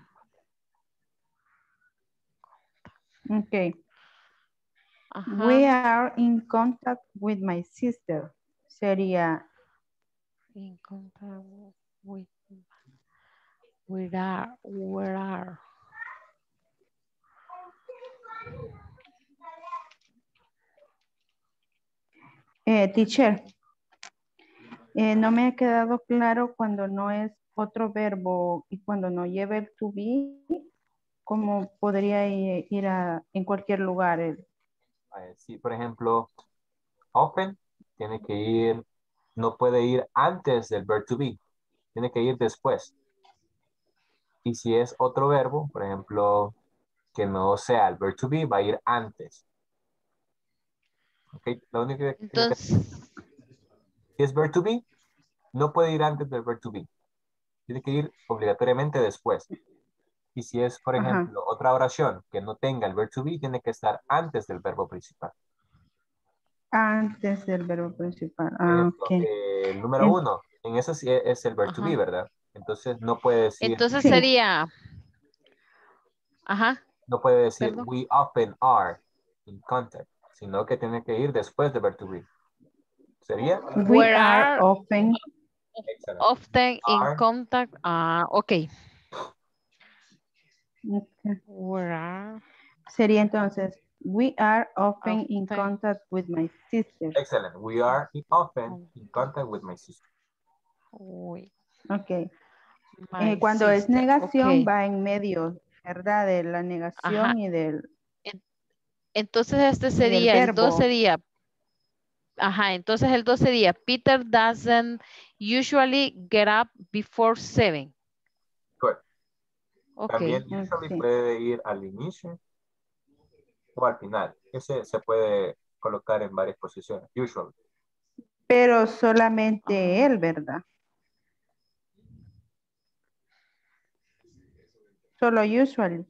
Okay. Uh-huh. We are in contact with my sister. Sería. In contact with. We are. Teacher, no me ha quedado claro cuando no es otro verbo y cuando no lleva el to be, ¿cómo podría ir a, en cualquier lugar? Sí, por ejemplo, often tiene que ir, no puede ir antes del verbo to be, tiene que ir después. Y si es otro verbo, por ejemplo, que no sea el verbo to be, va a ir antes. Okay, lo único que entonces, es verbo to be, no puede ir antes del verbo to be. Tiene que ir obligatoriamente después. Y si es, por ejemplo, otra oración que no tenga el verbo to be, tiene que estar antes del verbo principal. Antes del verbo principal. Ah, okay. Número uno, en eso sí es el verbo to be, ¿verdad? Entonces no puede decir. Entonces sería. Ajá. No puede decir, ¿perdón? We often are in contact, sino que tiene que ir después de verbo to be. Sería. We are often. Excellent. Often in contact. Ah, ok. We are. Sería entonces, we are often in contact with my sister. Excellent. We are often in contact with my sister. Uy. Ok. Cuando sister. Es negación, okay, va en medio, ¿verdad? De la negación, ajá, y del... Entonces este sería, el 2 sería... Ajá, entonces el 2 sería, Peter doesn't usually get up before 7. Good. Okay. También usually, okay, puede ir al inicio o al final. Ese se puede colocar en varias posiciones, usually. Pero solamente él, ¿verdad? Solo usually.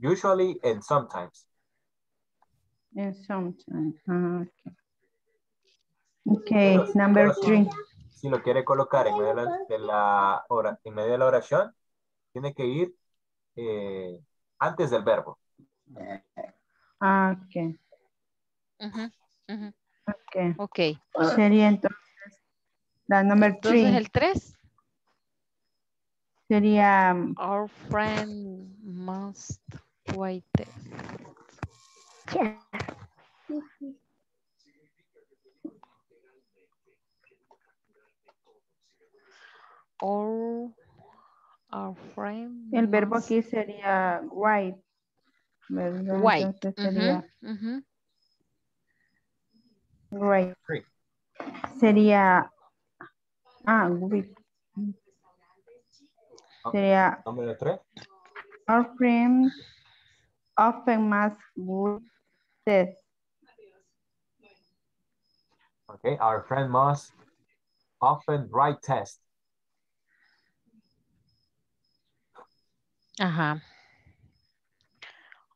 Usually and sometimes. And sometimes. Okay. Okay, pero, number si, 3. Si lo quiere colocar en medio de la oración, tiene que ir antes del verbo. Okay. Uh-huh, uh-huh. Okay. Okay. Sería entonces. La número 3. Entonces el 3. Sería. Our friend must wait. Yeah. Our friend. El verbo aquí sería wait. Wait. Entonces sería. Uh-huh. Wait. Sería. Ah, wait. Sería. Número 3. Our friends often must wait this. Okay, our friend must often write test. Ajá.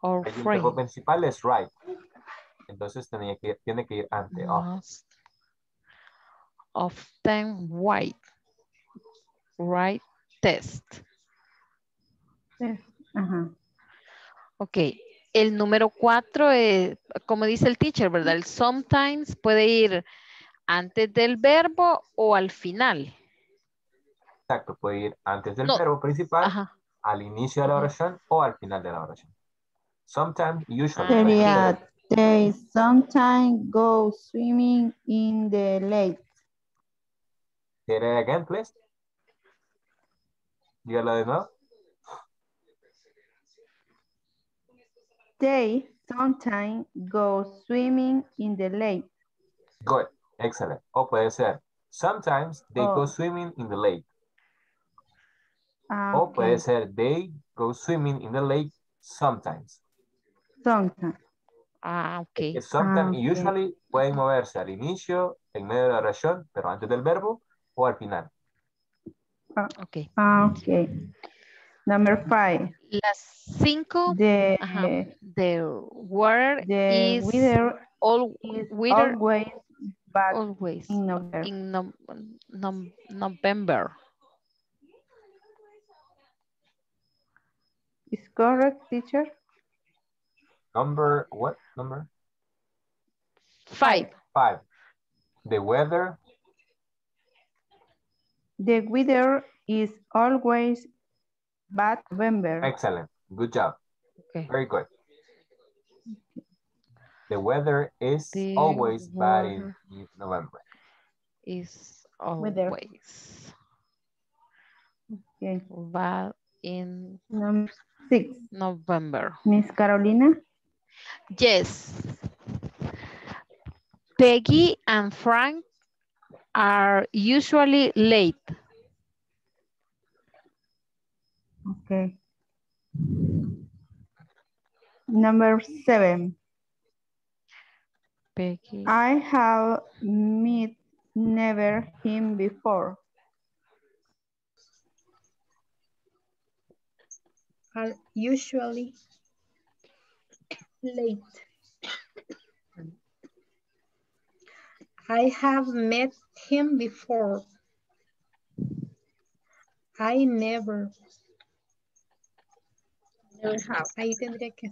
Our friend. El verbo principal es write. Entonces tiene que ir ante must. Often write, write test. Uh-huh. Ok, el número 4 es, como dice el teacher, ¿verdad? El sometimes puede ir antes del verbo o al final. Exacto, puede ir antes del verbo principal, ajá, al inicio de la oración o al final de la oración. Sometimes, usually. Sería, they sometimes go swimming in the lake. Say it again, please. Dígalo de nuevo. They sometimes go swimming in the lake. Good. Excellent. O puede ser, sometimes they go swimming in the lake. O puede ser, they go swimming in the lake sometimes. Sometimes. Ah, ok. Sometimes y usually pueden moverse al inicio, en medio de la oración, pero antes del verbo, o al final. Okay. Okay. Number 5. Las 5. The weather is always back always in November. In November. Is correct, teacher? Number, what number? 5. 5. The weather? The weather is always bad November. Excellent. Good job. Okay. Very good. The weather is always bad in November. Is always bad in November. 6. November. Miss Carolina? Yes. Peggy and Frank are usually late. Okay. Number 7. Peggy. I have met never him before. Are usually late. I have met him before. I never have. Ahí tendría que.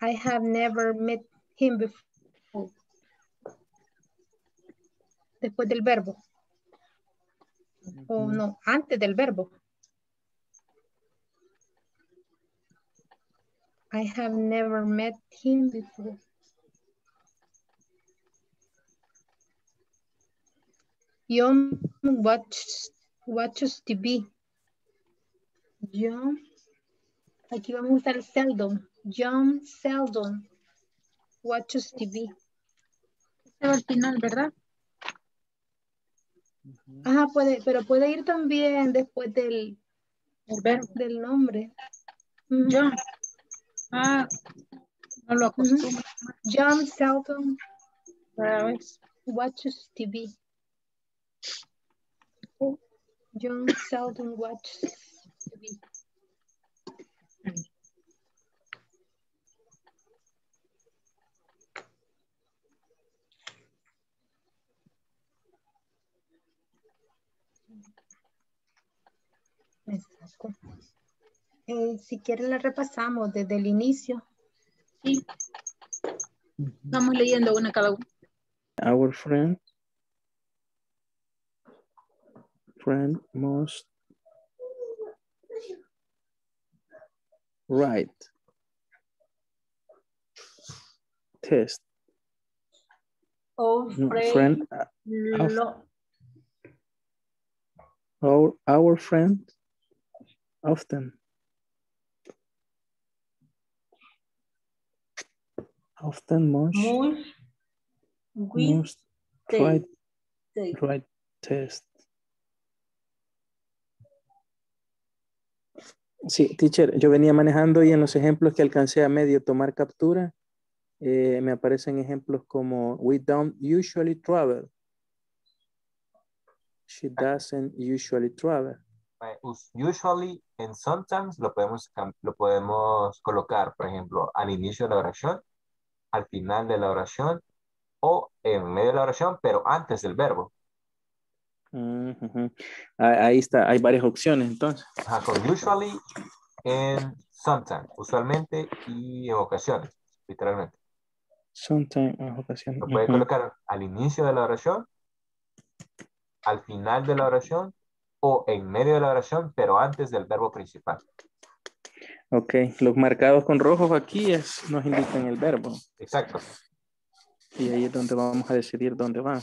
I have never met him before. Después del verbo. O no, antes del verbo. I have never met him before. John watches TV. John, aquí vamos a usar el seldom. John seldom watches TV. Este va al final, ¿verdad? Ajá, puede, pero puede ir también después del nombre. John. Ah, no lo acostumbro. John seldom watches TV. John seldom watches TV. Si quieren la repasamos desde el inicio. Sí. Vamos leyendo una cada uno. Our friend must write test. Our friend, our friend often must write test. Sí, teacher, yo venía manejando y en los ejemplos que alcancé a medio tomar captura, me aparecen ejemplos como we don't usually travel. She doesn't usually travel. Usually and sometimes lo podemos colocar, por ejemplo, al inicio de la oración, al final de la oración o en medio de la oración, pero antes del verbo. Uh-huh. Ahí está, hay varias opciones entonces. Ajá, con usually and sometimes, usualmente y en ocasiones, literalmente. Sometimes, en ocasiones. Lo puede colocar al inicio de la oración, al final de la oración o en medio de la oración, pero antes del verbo principal. Ok, los marcados con rojos aquí nos indican el verbo. Exacto. Y ahí es donde vamos a decidir dónde va.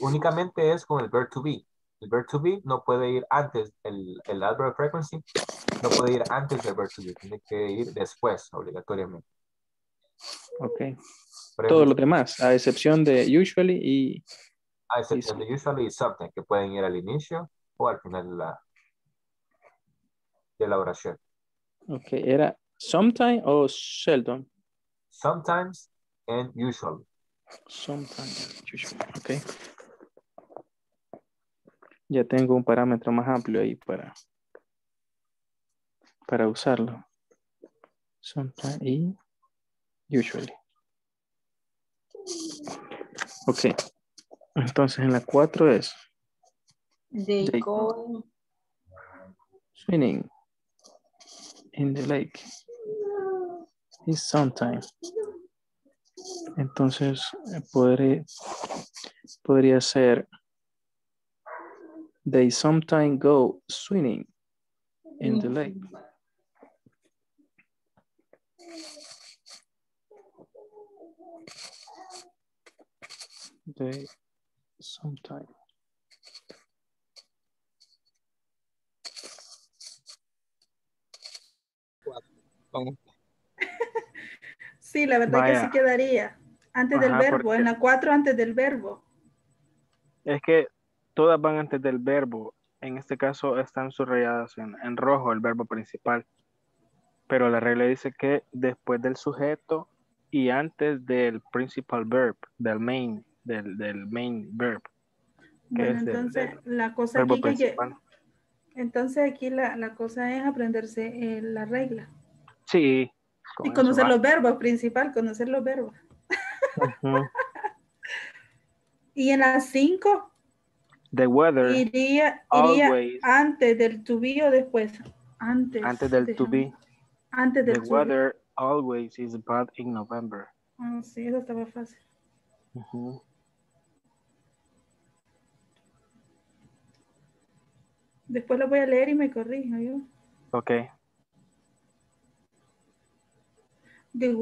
Únicamente es con el verb to be. El verb to be no puede ir antes, el adverb frequency no puede ir antes del verb to be, tiene que ir después, obligatoriamente. Ok. Todos los demás, a excepción de usually y... A excepción de usually y something, que pueden ir al inicio o al final de la oración. Ok, ¿era sometimes o seldom? Sometimes and usually. Sometimes and usually, ok. Ya tengo un parámetro más amplio ahí para usarlo. Sometimes y usually. Ok. Entonces en la 4 es. They go swimming in the lake. It's sometime. Entonces podría ser. They sometimes go swimming in the lake. They sometimes. Sí, la verdad que sí quedaría. Antes del verbo, en la 4 antes del verbo. Es que todas van antes del verbo. En este caso están subrayadas en rojo el verbo principal. Pero la regla dice que después del sujeto y antes del principal verb, del main verb. Bueno, entonces la cosa aquí entonces aquí la cosa es aprenderse la regla. Sí. Y conocer los verbos principal, conocer los verbos. Uh-huh. Y en las 5. The weather iría antes del to be o después. Antes del to be. Antes del to be. The weather always is bad in November. Ah, sí, eso estaba fácil. Uh-huh. Después lo voy a leer y me corrijo yo. Ok. The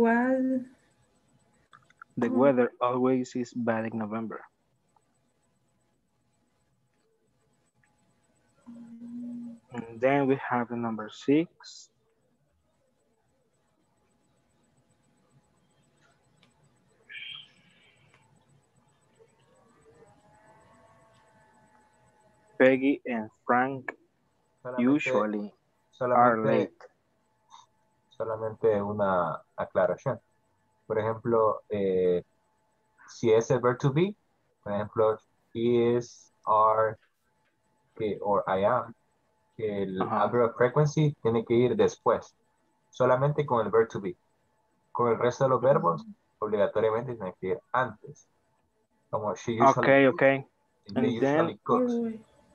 weather always is bad in November. And then we have the number 6. Peggy and Frank usually are late. Solamente una aclaración. Por ejemplo, si es el verbo to be, por ejemplo, is, are, or I am, el adverb frequency tiene que ir después. Solamente con el verbo to be. Con el resto de los verbos, obligatoriamente tiene que ir antes. Como she usually cooks.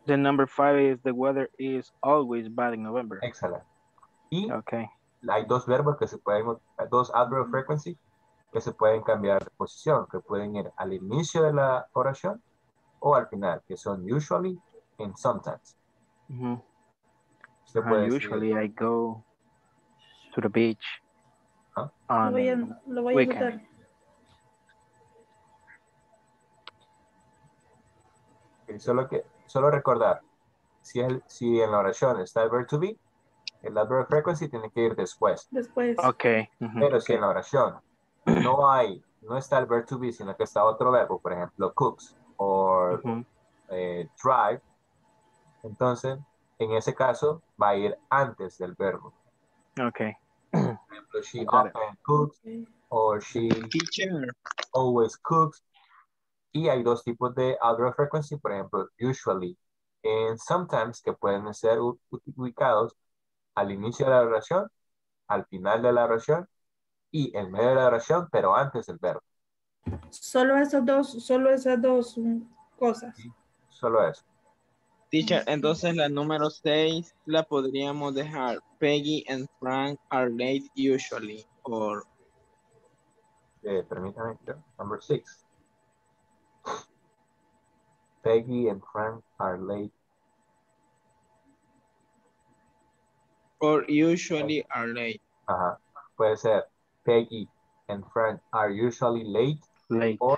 The number 5 is the weather is always bad in November. Excellent. Y hay dos verbos que se pueden, dos adverb frequency que se pueden cambiar de posición, que pueden ir al inicio de la oración o al final, que son usually and sometimes. Mm-hmm. Usually I go to the beach. Huh? Lo voy a notar. Solo recordar, si en la oración está el verbo to be, el adverb frequency tiene que ir después. Pero si en la oración no está el verb to be, sino que está otro verbo, por ejemplo, cooks o drive, entonces en ese caso va a ir antes del verbo. Ok. Por ejemplo, she often cooks o she always cooks. Y hay dos tipos de adverb frequency, por ejemplo, usually and sometimes, que pueden ser ubicados al inicio de la oración, al final de la oración y en medio de la oración, pero antes del verbo. Solo esas dos cosas. Sí, solo eso. Teacher, entonces la número 6 la podríamos dejar. Peggy and Frank are late usually, or... permítame, number 6. Peggy and Frank are late. Or usually are late. Ajá. Puede ser Peggy and Frank are usually late. Or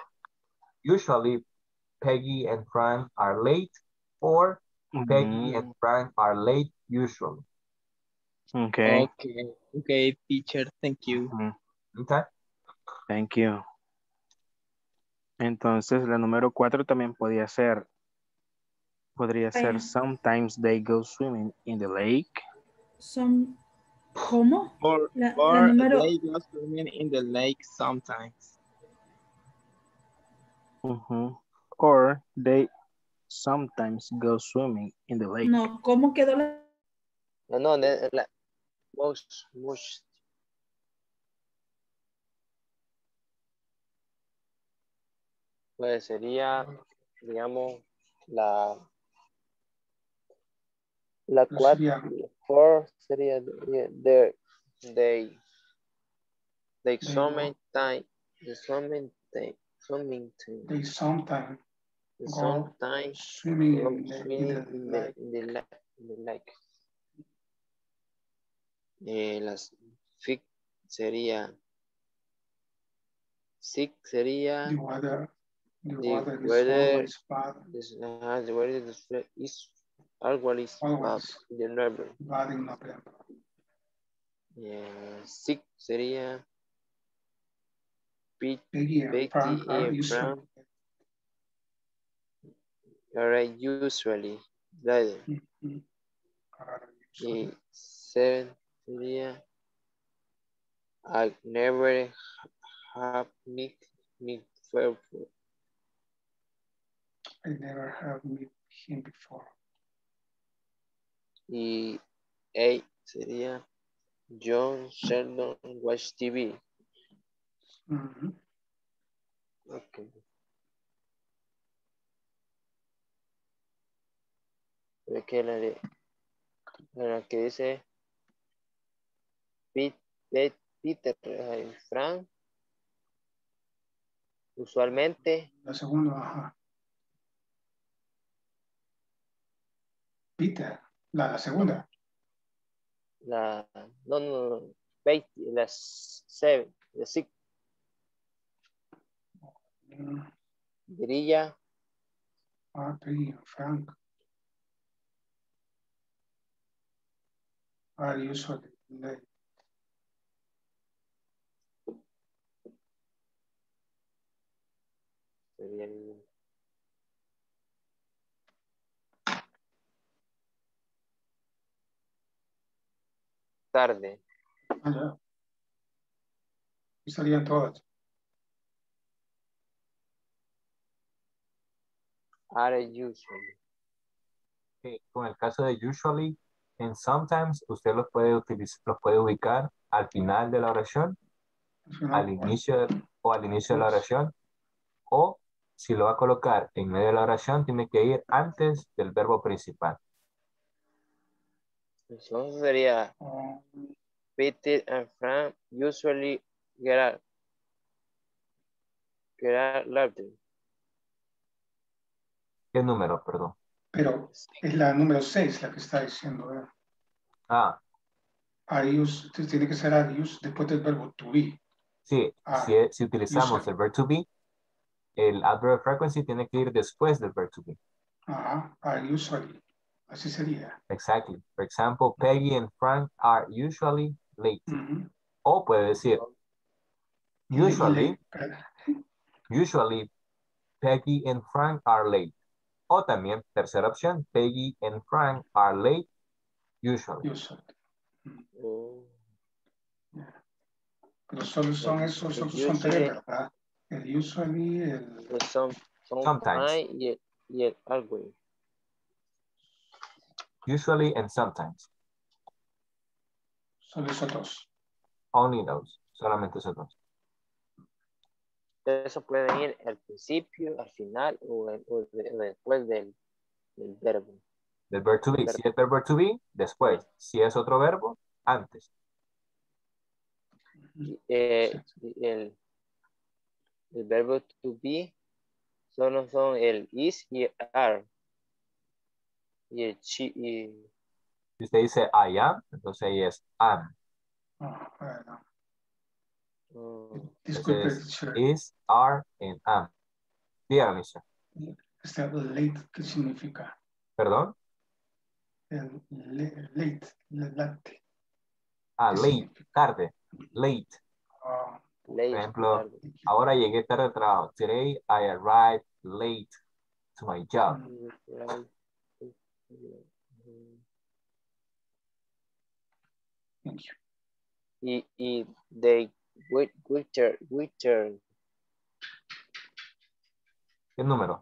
usually Peggy and Frank are late. Or Peggy and Frank are late usually. Okay, teacher. Thank you. Okay. Thank you. Entonces la número 4 también podría ser sometimes they go swimming in the lake. ¿Cómo? Or número... they go swimming in the lake sometimes. Or they sometimes go swimming in the lake. No, ¿cómo quedó la...? No, Entonces sería, digamos, la cuatro, four sería they sometimes swimming in the lake. Las six sería the weather is always bad in November. Yeah, six sería Peggy and Frank are usually rather. Seven sería I never have met him before. Y eight sería John Sheldon watch TV. Mm-hmm. Okay. Es que la que dice Peter y Frank usualmente. La segunda, ajá. Peter, la segunda. No. La six. Grilla. Peggy and Frank are usually late. Tarde. Y salían todas. Are usually. Con el caso de usually, en sometimes, usted los puede ubicar al final de la oración, al inicio de la oración, o si lo va a colocar en medio de la oración, tiene que ir antes del verbo principal. Entonces sería Peter and Frank usually get out later. ¿Qué número, perdón? Pero es la número 6 la que está diciendo, ¿verdad? Tiene que ser are used después del verbo to be. Sí, si utilizamos el verbo to be, el adverb frequency tiene que ir después del verbo to be. Ajá, are usually. Así sería. Exactly. For example, Peggy and Frank are usually late. Mm-hmm. O puede decir, usually Peggy and Frank are late. O también, tercera opción, Peggy and Frank are late usually. Pero solo son esos, son tres, ¿verdad? El usually, el sometimes y el always. Usually and sometimes. Solo esos dos. Only those. Solamente esos dos. Eso puede ir al principio, al final o después del verbo. Del verbo to be. Si es verbo to be, después. Si es otro verbo, antes. El verbo to be solo son el is y el are. Si usted dice I am, entonces ahí es am. Disculpe, is, are, and am. Dígame, sir. Este late, ¿qué significa? ¿Perdón? Late. Late, significa? Tarde. Late. Por ejemplo, tarde. Ahora llegué tarde al trabajo. Today I arrived late to my job. Thank you. Y they return. ¿Qué número?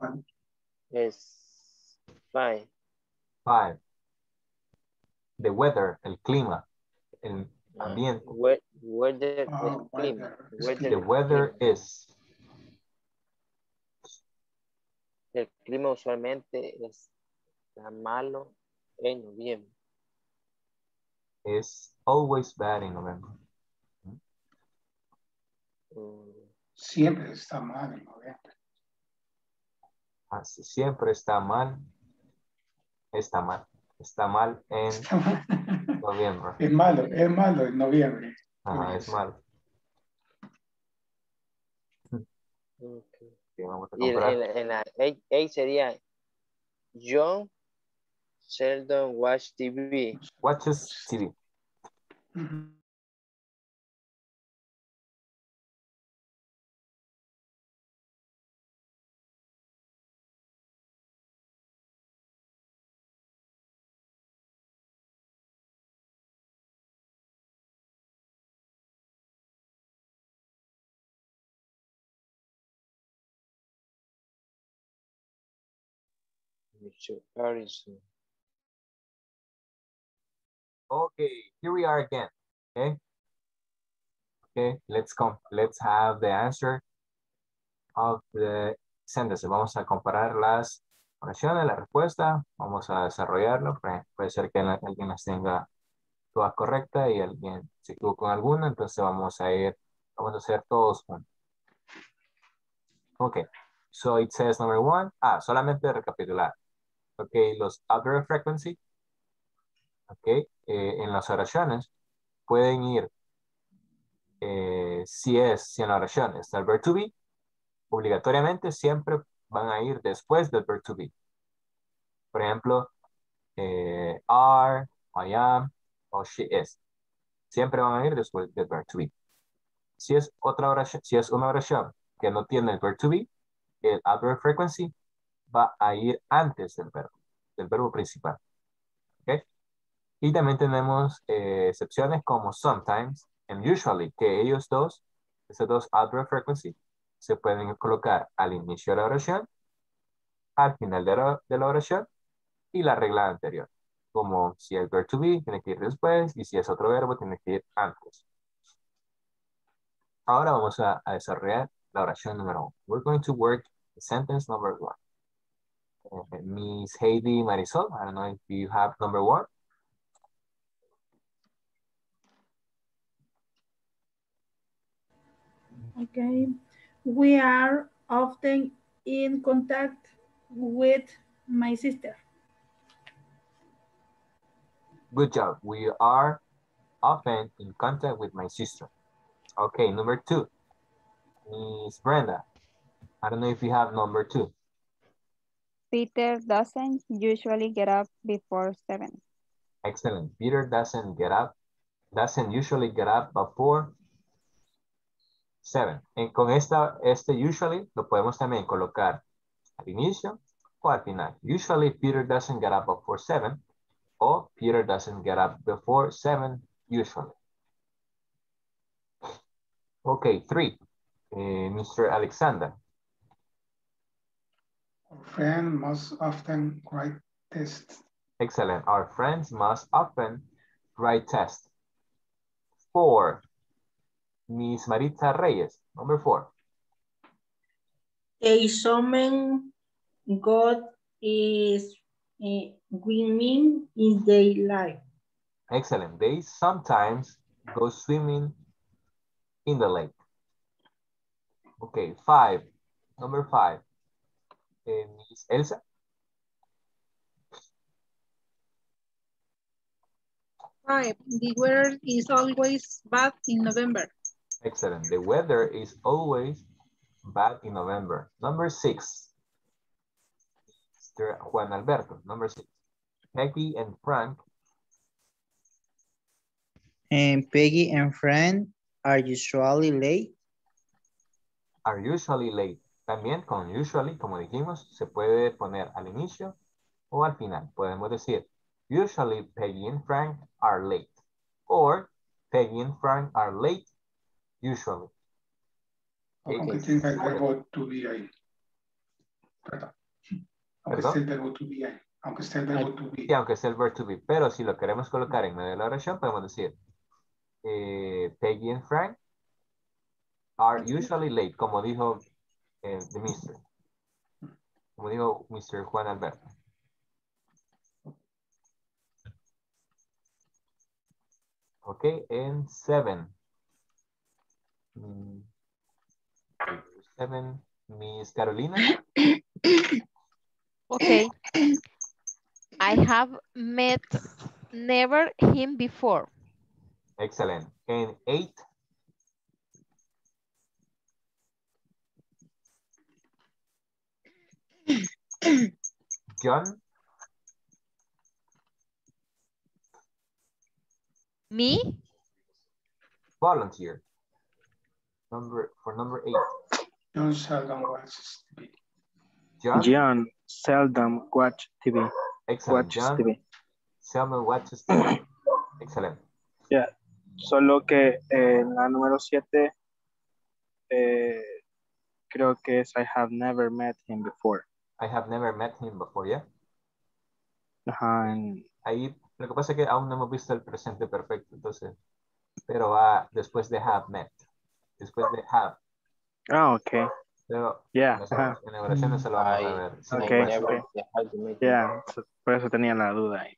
Es 5. 5. The weather, el clima, el ambiente. Weather, el clima. The weather is. El clima usualmente está malo en noviembre. It's always bad in November. Siempre está mal en noviembre. Así, siempre está mal. Está mal. Está mal en noviembre. Es malo en noviembre. Ajá, es malo. Okay. Sí, vamos a comprar. En la A sería John Sheldon watch TV. Watches TV. Mm-hmm. Okay, here we are again. Okay. Okay, let's come. Let's have the answer of the sentences. Vamos a comparar las oraciones, la respuesta. Vamos a desarrollarlo. Puede ser que alguien las tenga todas correctas y alguien se equivocó con alguna. Entonces vamos a hacer todos juntos. Okay. So it says number one. Ah, solamente recapitular. Okay, los adverb frequency. Okay, en las oraciones pueden ir, si en la oración está el verbo to be, obligatoriamente siempre van a ir después del verbo to be. Por ejemplo, are, I am, o she is. Siempre van a ir después del verbo to be. Si es otra oración, si es una oración que no tiene el verbo to be, el adverb frequency va a ir antes del verbo principal. ¿Okay? Y también tenemos excepciones como sometimes and usually, que ellos dos, esos dos adverb frequency, se pueden colocar al inicio de la oración, al final de la oración y la regla anterior. Como si el verbo to be tiene que ir después y si es otro verbo tiene que ir antes. Ahora vamos a desarrollar la oración número uno. We're going to work sentence number one. Miss Heidi Marisol, I don't know if you have number one. Okay. We are often in contact with my sister. Good job. We are often in contact with my sister. Okay, number two. Miss Brenda, I don't know if you have number two. Peter doesn't usually get up before 7. Excellent. Peter doesn't usually get up before 7. Y con este usually lo podemos también colocar al inicio o al final. Usually Peter doesn't get up before 7 o Peter doesn't get up before 7 usually. Okay, 3. Mr. Alexander. Our friend must often write tests. Excellent. Our friends must often write tests. 4. Miss Maritza Reyes. Number 4. A summon God is swimming in their life. Excellent. They sometimes go swimming in the lake. Okay, 5. Number 5. Miss Elsa. The weather is always bad in November. Excellent. The weather is always bad in November. Number 6. Mr. Juan Alberto. Number 6. Peggy and Frank. And Peggy and Frank are usually late. Are usually late. También con usually, como dijimos, se puede poner al inicio o al final. Podemos decir, usually Peggy and Frank are late. Or, Peggy and Frank are late, usually. Aunque tenga el verbo to be ahí. Perdón. Aunque esté el verbo to be ahí. Aunque esté el verbo to be. Sí, aunque esté el verbo to be. Pero si lo queremos colocar en medio de la oración, podemos decir, Peggy and Frank are usually late, como dijo the mister. como digo, Mr. Juan Alberto. Okay, and 7. 7, Miss Carolina. Okay. I have met never him before. Excellent. And 8. John. Me? Volunteer. For number 8. John seldom watches TV. John seldom watches TV. Excellent. Watches John TV. Seldom watches TV. Excellent. Yeah. Solo que en la número 7 creo que es I have never met him before. I have never met him before, ¿ya? Yeah? Ajá. Ahí lo que pasa es que aún no hemos visto el presente perfecto, entonces. Pero va después de have met. Después de have. Ah, ok. Pero yeah. En la oración no se lo vamos a ver. Sí, okay. Okay. Yeah. Por eso tenía la duda ahí.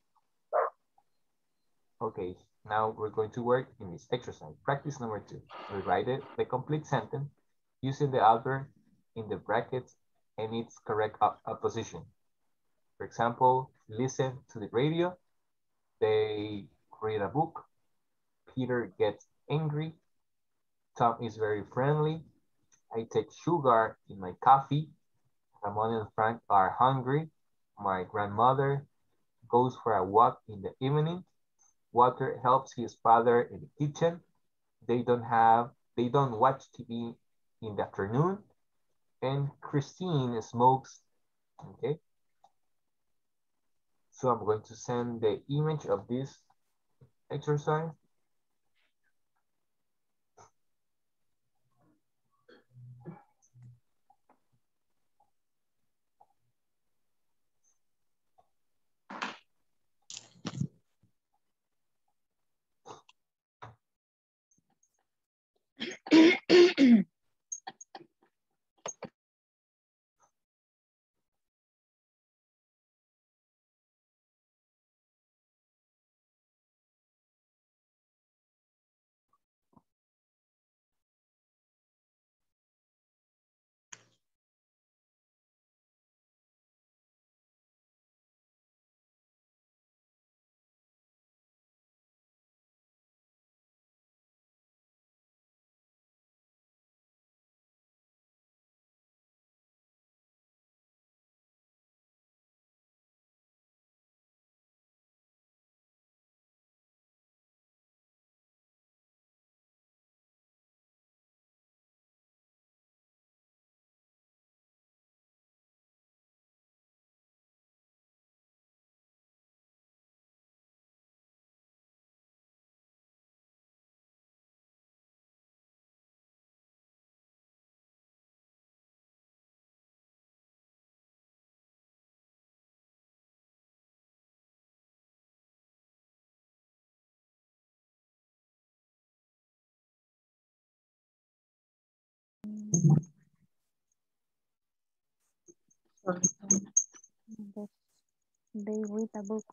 Ok. Now we're going to work in this exercise. Practice number 2. Rewrite the complete sentence using the adverb in the brackets and its correct opposition. For example, listen to the radio. They read a book. Peter gets angry. Tom is very friendly. I take sugar in my coffee. Ramon and Frank are hungry. My grandmother goes for a walk in the evening. Walter helps his father in the kitchen. They don't watch TV in the afternoon. And Christine smokes. Okay. So I'm going to send the image of this exercise. They read a book.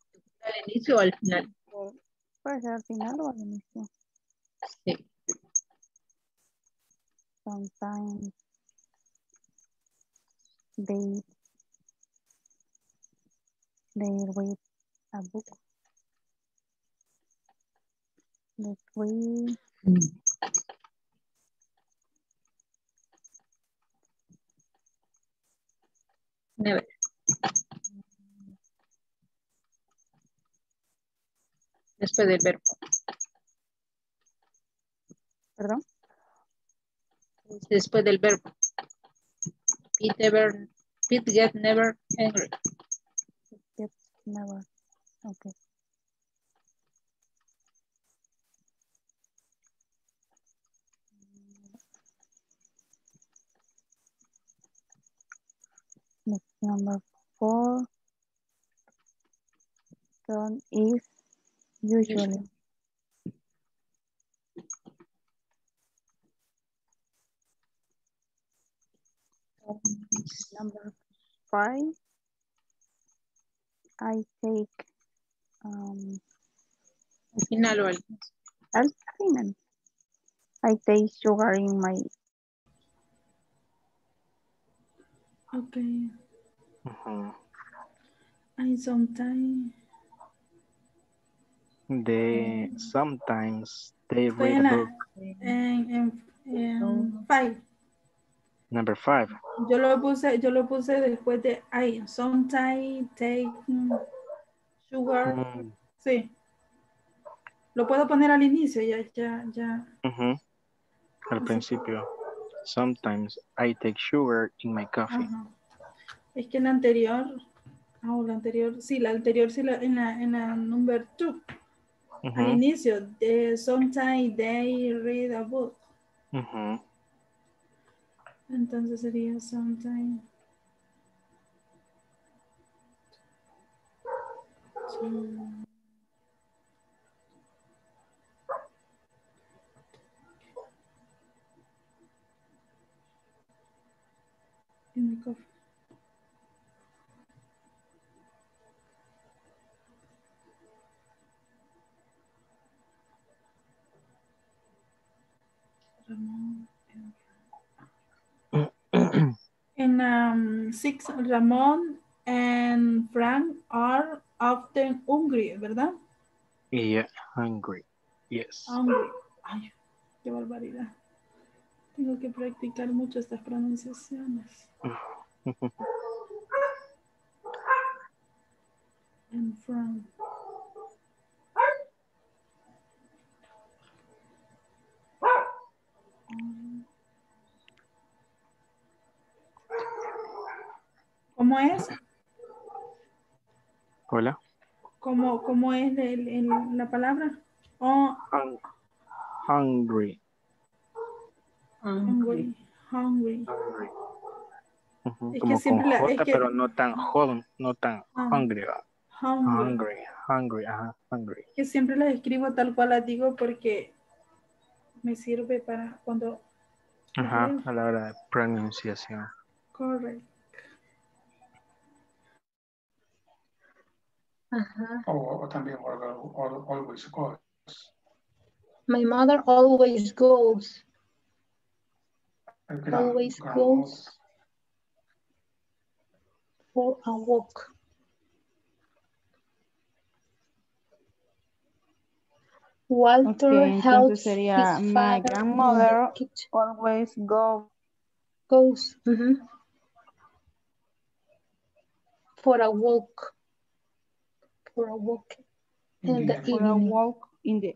¿Al inicio o al final? Puede ser al final o al inicio. Sí. Sometimes they read a book. They read. Never. Después del verbo. ¿Perdón? Después del verbo. Pete get never angry. Pete get never. Okay. Number 4, John is usually. Number 5, I take al final o al final. I take sugar in my. Okay. And sometimes they read a book. And 5. Number 5. Yo lo puse después de I sometimes take sugar. Sí. Lo puedo poner al inicio, ya. Al principio. Sometimes I take sugar in my coffee. Es que en la anterior, en la number 2, al inicio, sometimes they read a book. Entonces sería sometimes. In my coffee. In 6, Ramón and Frank are often hungry, ¿verdad? Yeah, hungry. Yes. Hungry. Ay, qué barbaridad. Tengo que practicar mucho estas pronunciaciones. And Frank. ¿Cómo es? Hola. ¿Cómo es la palabra? Oh. Hungry. Hungry. Es como que simple, con J, es que... pero no tan hungry. Hungry. Es que siempre las escribo tal cual las digo porque me sirve para cuando... a la hora de pronunciación. Correcto. O también always goes. My mother always goes. Always goes for a walk. Walter helps sería his my grandmother always goes for a walk. For a walk in the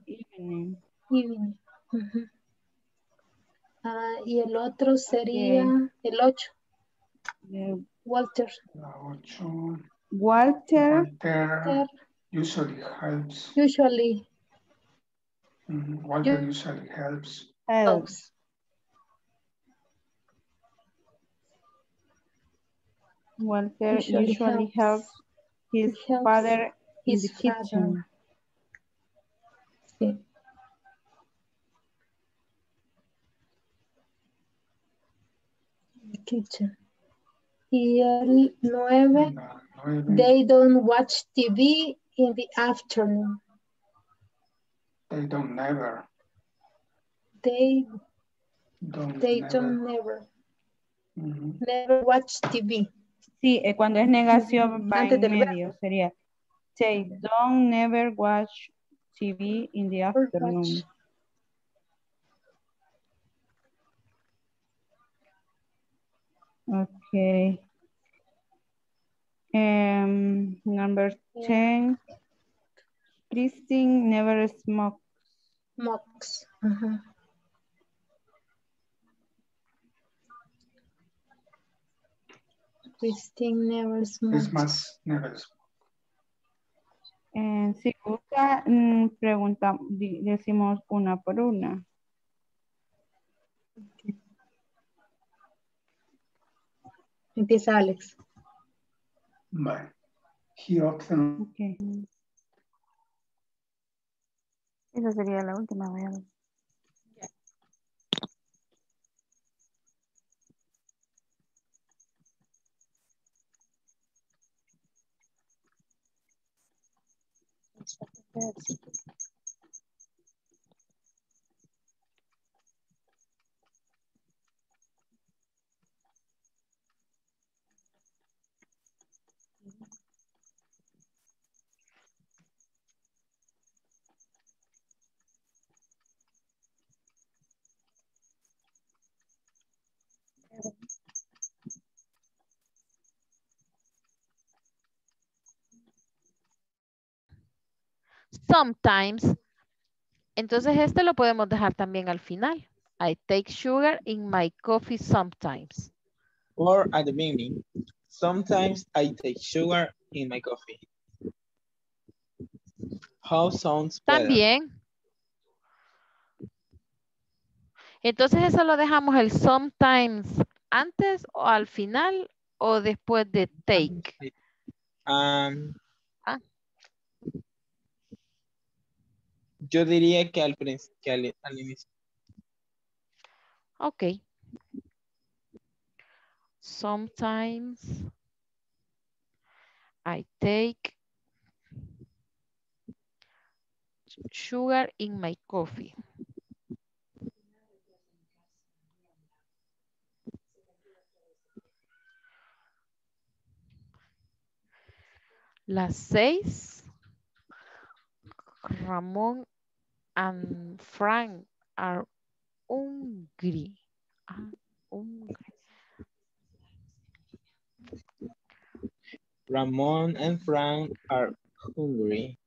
evening. Y el otro sería el 8. Walter. Walter usually helps. Walter usually helps. Walter usually helps his father in the kitchen. Sí. The kitchen. Y el 9, they don't watch TV in the afternoon. They don't never watch TV. Sí, cuando es negación va antes del medio, sería they don't never watch TV in the afternoon. Okay. Number 10. Christine never smokes. Christine never smokes. Christmas never smokes. Si gusta, pregunta, decimos una por una. Okay. Empieza Alex. Bueno. Okay. Esa sería la última. Sometimes. Entonces este lo podemos dejar también al final. I take sugar in my coffee sometimes. Or at the beginning. Sometimes I take sugar in my coffee. How sounds better? También. Entonces eso lo dejamos el sometimes antes o al final o después de take. Yo diría que al inicio. Ok. Sometimes I take sugar in my coffee. Las 6. Ramón and Frank are hungry. Ramón and Frank are hungry.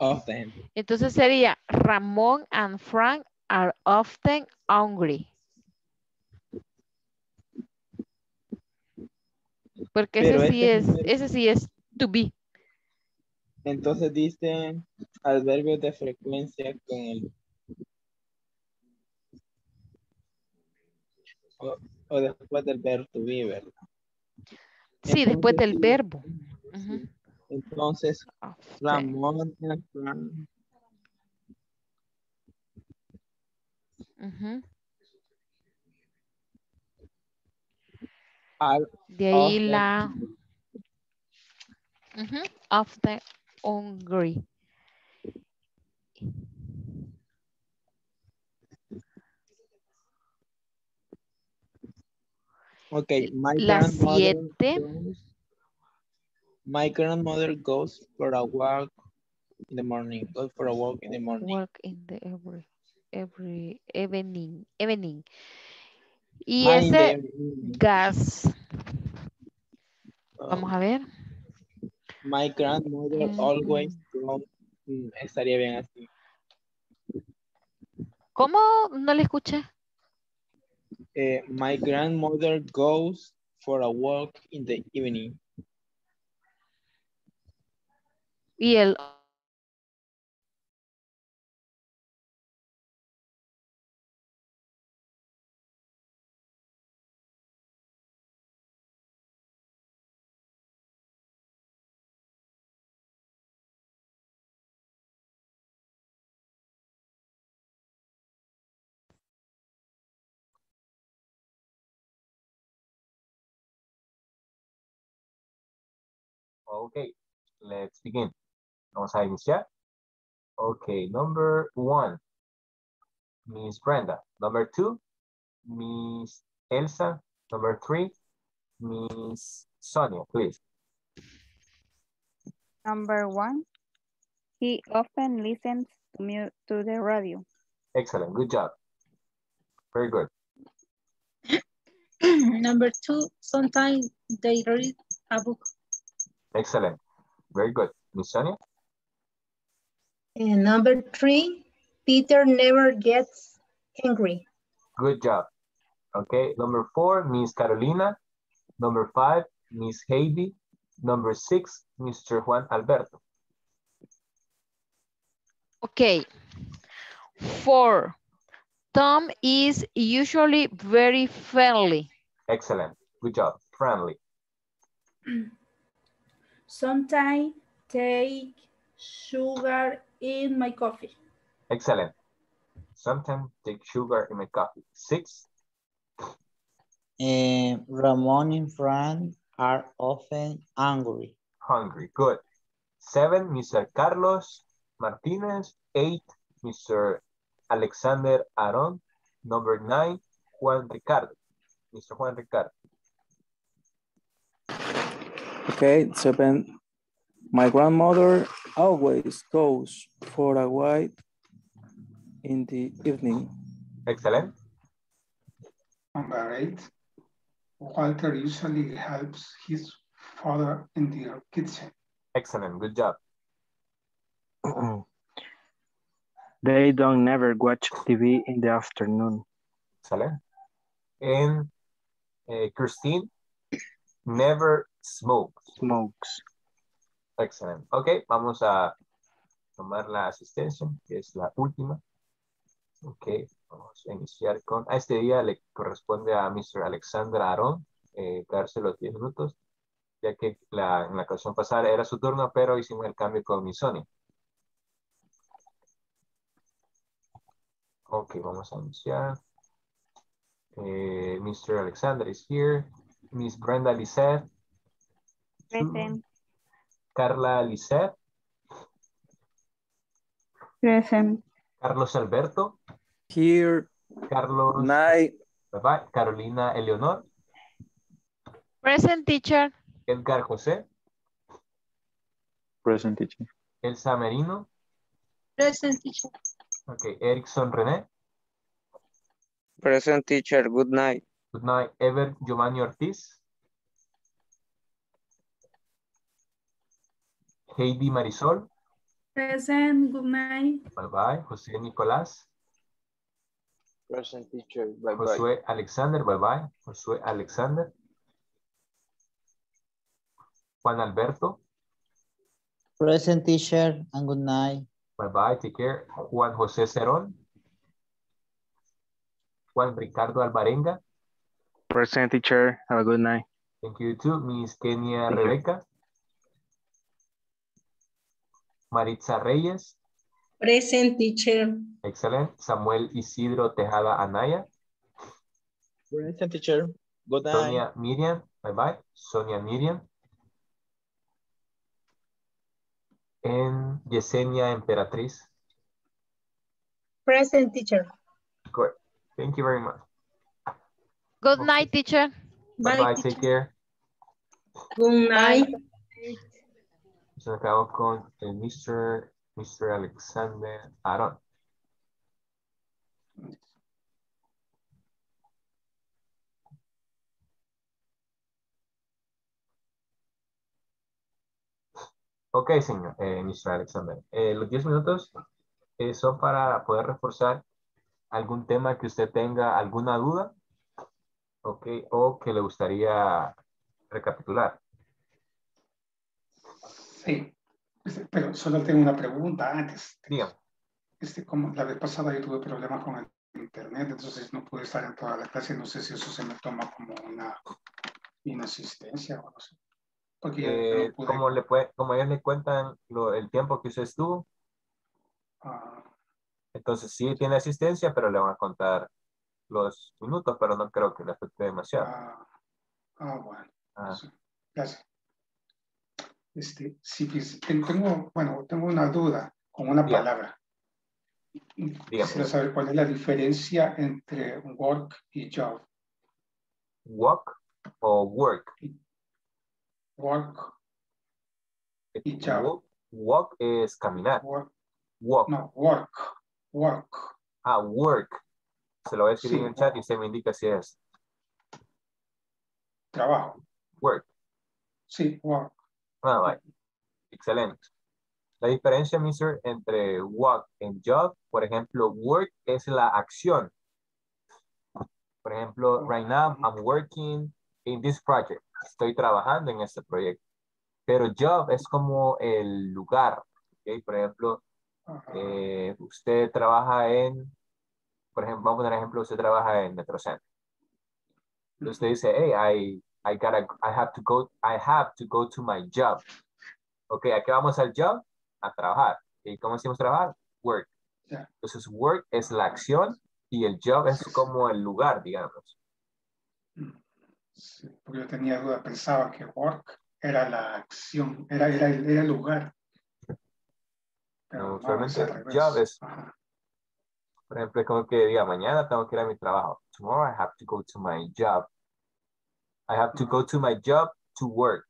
Often. Entonces sería Ramón and Frank are often hungry. Porque ese sí es to be. Entonces dice adverbios de frecuencia con el o después del verbo to be, ¿verdad? Sí, entonces, después del verbo. Uh-huh. Entonces, Ramón and Frank. Uh-huh. De ahí la after hungry. Okay, my grandmother goes for a walk in the morning. Goes for a walk in the morning. Walk in the every evening. Y ese gas. Vamos a ver. My grandmother always goes. Estaría bien así. ¿Cómo? No le escuché. My grandmother goes for a walk in the evening. Y el okay, let's begin. Vamos a iniciar. Okay, number 1, Miss Brenda. Number 2, Miss Elsa. Number 3, Miss Sonia, please. Number 1, he often listens to the radio. Excellent, good job. Very good. Number 2, sometimes they read a book. Excellent. Very good. Miss Sonia? And number 3, Peter never gets angry. Good job. Okay. Number 4, Miss Carolina. Number 5, Miss Heidi. Number 6, Mr. Juan Alberto. Okay. 4, Tom is usually very friendly. Excellent. Good job. Friendly. Sometimes take sugar in my coffee. Excellent. Sometimes take sugar in my coffee. 6. Ramon and Fran are often hungry. Hungry, good. 7, Mr. Carlos Martinez. 8, Mr. Alexander Aaron. Number 9, Juan Ricardo. Mr. Juan Ricardo. Okay, 7. My grandmother always goes for a walk in the evening. Excellent. Number 8. Walter usually helps his father in the kitchen. Excellent, good job. They don't never watch TV in the afternoon. Excellent. And Christine never smokes. Smokes. Excellent. Ok, vamos a tomar la asistencia, que es la última. Ok, vamos a iniciar con... A este día le corresponde a Mr. Alexander Aarón darse los 10 minutos, ya que en la ocasión pasada era su turno, pero hicimos el cambio con mi Sonia. Ok, vamos a iniciar. Mr. Alexander is here. Miss Brenda Lizette. Present. Carla Lizette. Present. Carlos Alberto. Here. Carlos. Night. Bye bye. Carolina Eleonor. Present, teacher. Edgar José. Present, teacher. Elsa Merino. Present, teacher. Okay. Erickson René. Present, teacher. Good night. Good night. Ever Giovanni Ortiz. Heidi Marisol. Present, good night. Bye-bye. José Nicolás. Present, teacher. Bye-bye. Josué Alexander, bye-bye. Josué Alexander. Juan Alberto. Present, teacher, and good night. Bye-bye, take care. Juan José Cerón. Juan Ricardo Alvarenga. Present, teacher, have a good night. Thank you too. Miss Kenia Rebeca. Maritza Reyes. Present, teacher. Excellent. Samuel Isidro Tejada Anaya. Present, teacher. Good night. Sonia Miriam. Bye-bye. Sonia Miriam. And Yesenia Emperatriz. Present, teacher. Good. Thank you very much. Good night, teacher. Bye-bye. Take care. Good night. Entonces acabamos con el Mr. Alexander Aarón. Ok, señor, Mr. Alexander. Los 10 minutos son para poder reforzar algún tema que usted tenga alguna duda, ok, o que le gustaría recapitular. Sí, pero solo tengo una pregunta antes. Dígame. Como la vez pasada yo tuve problemas con el internet, entonces no pude estar en toda la clase. No sé si eso se me toma como una inasistencia o no sé. Porque no pude... como ellos le cuentan el tiempo que usted estuvo. Entonces sí tiene asistencia, pero le van a contar los minutos, pero no creo que le afecte demasiado. Bueno. Sí. Gracias. Tengo una duda con una palabra. Quisiera saber cuál es la diferencia entre work y job. Walk o work? Work y job. Walk es caminar. Walk. No, work. Work. Ah, work. Se lo voy a decir en el chat y usted me indica si es. Trabajo. Work. Sí, work. Ah, vale. Excelente. La diferencia, mister, entre walk and job, por ejemplo, work es la acción. Por ejemplo, right now I'm working in this project. Estoy trabajando en este proyecto. Pero job es como el lugar. ¿Okay? Por ejemplo, usted trabaja en, por ejemplo, vamos a poner ejemplo, usted trabaja en Metrocentro. Usted dice, hey, I have to go to my job. Ok, aquí vamos al job, a trabajar. ¿Y cómo decimos trabajar? Work. Entonces, work es la acción y el job es como el lugar, digamos. Sí, porque yo tenía duda, pensaba que work era la acción, era el lugar. Pero usualmente job es, por ejemplo, como que diga, mañana tengo que ir a mi trabajo. Tomorrow I have to go to my job. I have to go to my job to work.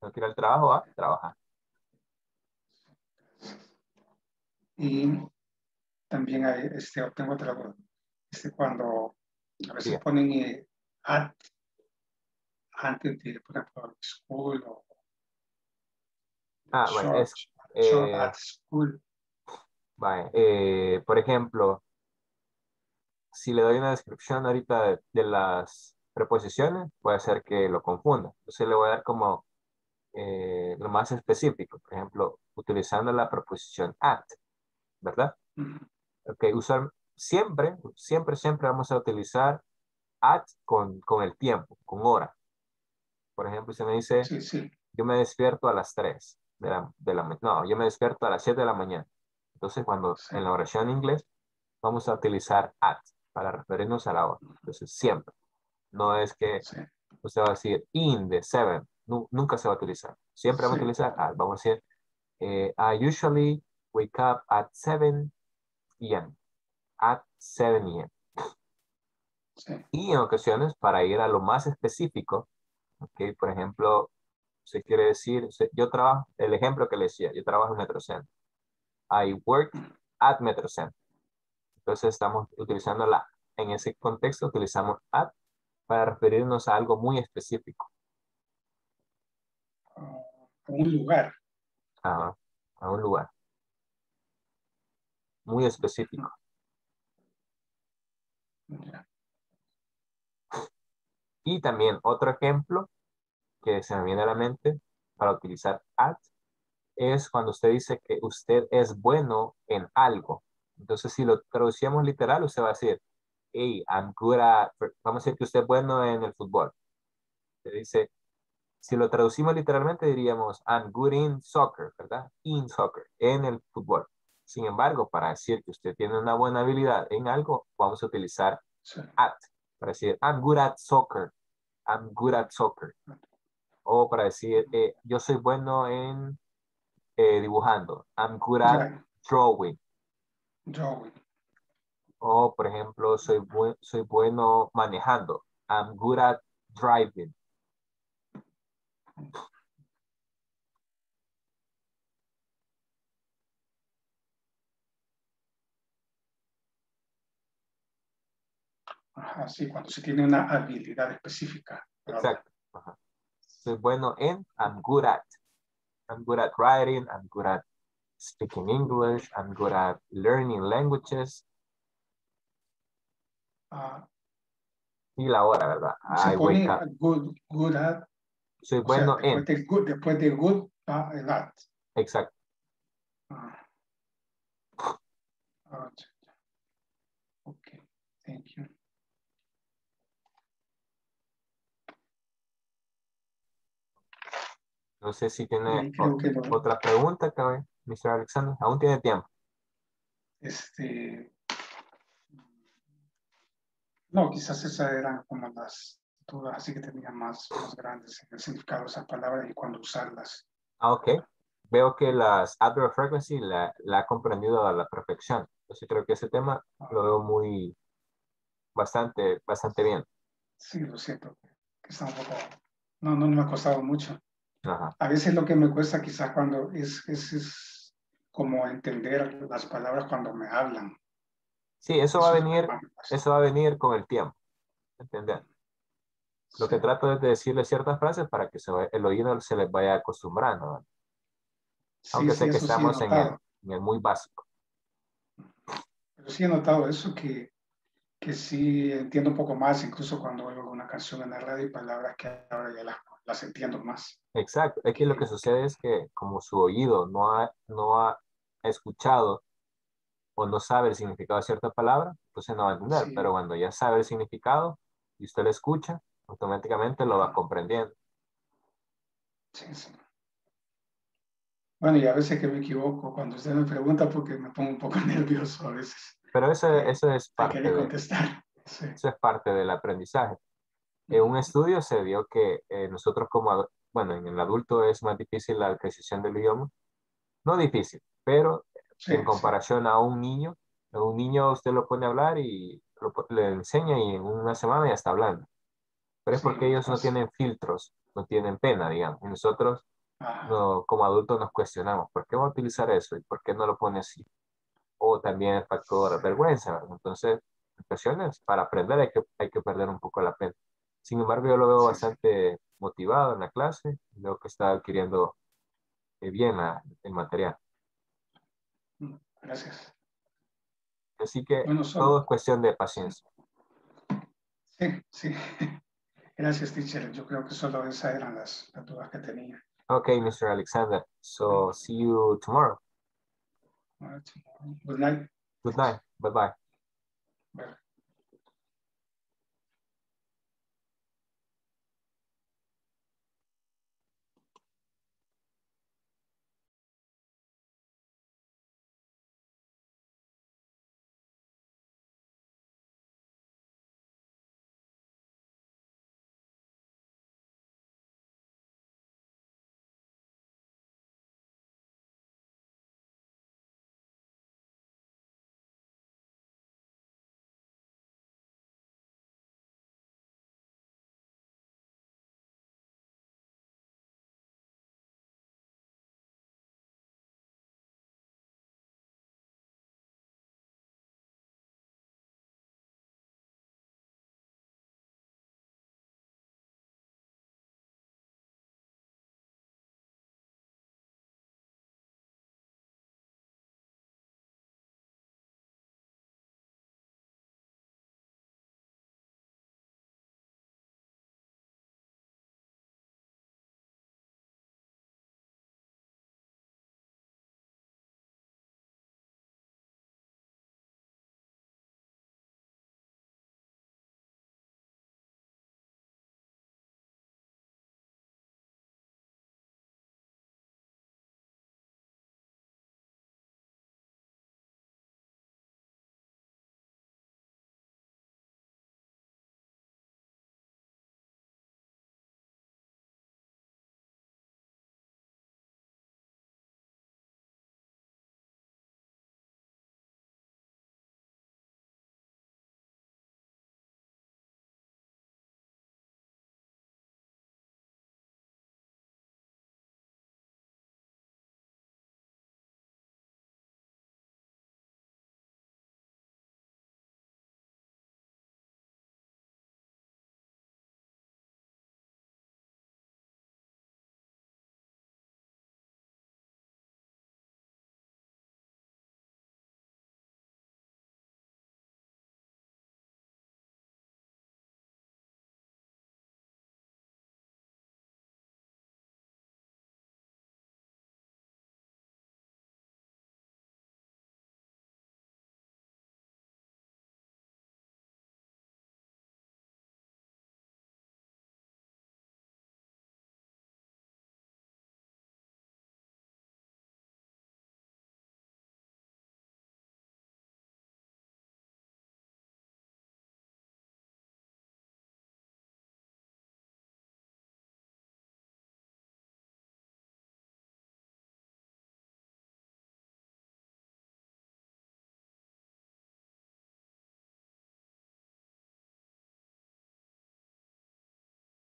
Tengo que ir al trabajo a trabajar. Y también hay, tengo otra cosa. Cuando a veces ponen antes de, por ejemplo, school o short at school. Vale, por ejemplo, si le doy una descripción ahorita de las preposiciones, puede ser que lo confunda. Entonces le voy a dar como lo más específico. Por ejemplo, utilizando la preposición at, ¿verdad? Ok, usar siempre vamos a utilizar at con el tiempo, con hora. Por ejemplo, se me dice, yo me despierto a las 3 de la mañana. No, yo me despierto a las 7 de la mañana. Entonces, cuando en la oración en inglés, vamos a utilizar at para referirnos a la hora. Entonces, siempre. No es que usted va a decir in the 7. No, nunca se va a utilizar. Siempre vamos a utilizar at. Vamos a decir, I usually wake up at 7 p.m. At 7 a.m. Y en ocasiones, para ir a lo más específico, okay, por ejemplo, se quiere decir, yo trabajo, el ejemplo que le decía, yo trabajo en Metrocentro. I work at Metrocentro. Entonces estamos utilizando la, en ese contexto utilizamos at para referirnos a algo muy específico. A un lugar. Ajá, a un lugar. Muy específico. Y también otro ejemplo que se me viene a la mente para utilizar at es cuando usted dice que usted es bueno en algo. Entonces, si lo traducimos literal, usted va a decir, hey, I'm good at, vamos a decir que usted es bueno en el fútbol. Se dice, si lo traducimos literalmente, diríamos, I'm good in soccer, ¿verdad? In soccer, en el fútbol. Sin embargo, para decir que usted tiene una buena habilidad en algo, vamos a utilizar at. Para decir, I'm good at soccer. I'm good at soccer. O para decir, yo soy bueno en dibujando. I'm good at drawing. O, por ejemplo, soy bueno manejando. I'm good at driving. Ajá, sí, cuando se tiene una habilidad específica. Exacto. Ajá. Soy bueno en, I'm good at. I'm good at writing, I'm good at speaking English, I'm good at learning languages. Y la hora, ¿verdad? Se pone good at. Soy bueno en. Después de good, el at. Exacto. Ok, thank you. No sé si tiene otra pregunta, Mr. Alexander. ¿Aún tiene tiempo? No, quizás esas eran como las dudas, así que tenían más grandes en el significado de esas palabras y cuándo usarlas. Ah, ok. Veo que las adverb frequency la ha comprendido a la perfección. Entonces creo que ese tema lo veo bastante bien. Sí, lo siento. No me ha costado mucho. Ajá. A veces lo que me cuesta quizás cuando es como entender las palabras cuando me hablan. Sí, eso va a venir con el tiempo. ¿Entender? Lo que trato es de decirle ciertas frases para que el oído se les vaya acostumbrando. Aunque sé que estamos en el muy básico. Pero sí he notado eso, que sí entiendo un poco más, incluso cuando oigo una canción en la radio y palabras que ahora ya las entiendo más. Exacto. Aquí lo que sucede es que como su oído no ha escuchado o no sabe el significado de cierta palabra, entonces no va a entender. Sí. Pero cuando ya sabe el significado y usted lo escucha, automáticamente lo va comprendiendo. Sí, sí. Bueno, y a veces que me equivoco cuando usted me pregunta porque me pongo un poco nervioso a veces. Pero eso es parte de contestar. Sí. Eso es parte del aprendizaje. En un estudio se vio que nosotros como, bueno, en el adulto es más difícil la adquisición del idioma. No difícil, pero sí, en comparación sí. A un niño. A un niño usted lo pone a hablar y le enseña y en una semana ya está hablando. Pero es porque ellos no tienen filtros, no tienen pena, digamos. Y nosotros no, como adultos nos cuestionamos, ¿por qué va a utilizar eso? ¿Y por qué no lo pone así? O también el factor vergüenza, ¿verdad? Entonces, impresiones, para aprender hay que perder un poco la pena. Sin embargo, yo lo veo bastante motivado en la clase, veo que está adquiriendo bien el material. Gracias. Así que bueno, todo es cuestión de paciencia. Sí, sí. Gracias, teacher. Yo creo que solo esas eran las dudas que tenía. Okay, Mr. Alexander. So, see you tomorrow. All right. Good night. Good night. Bye-bye. Bye.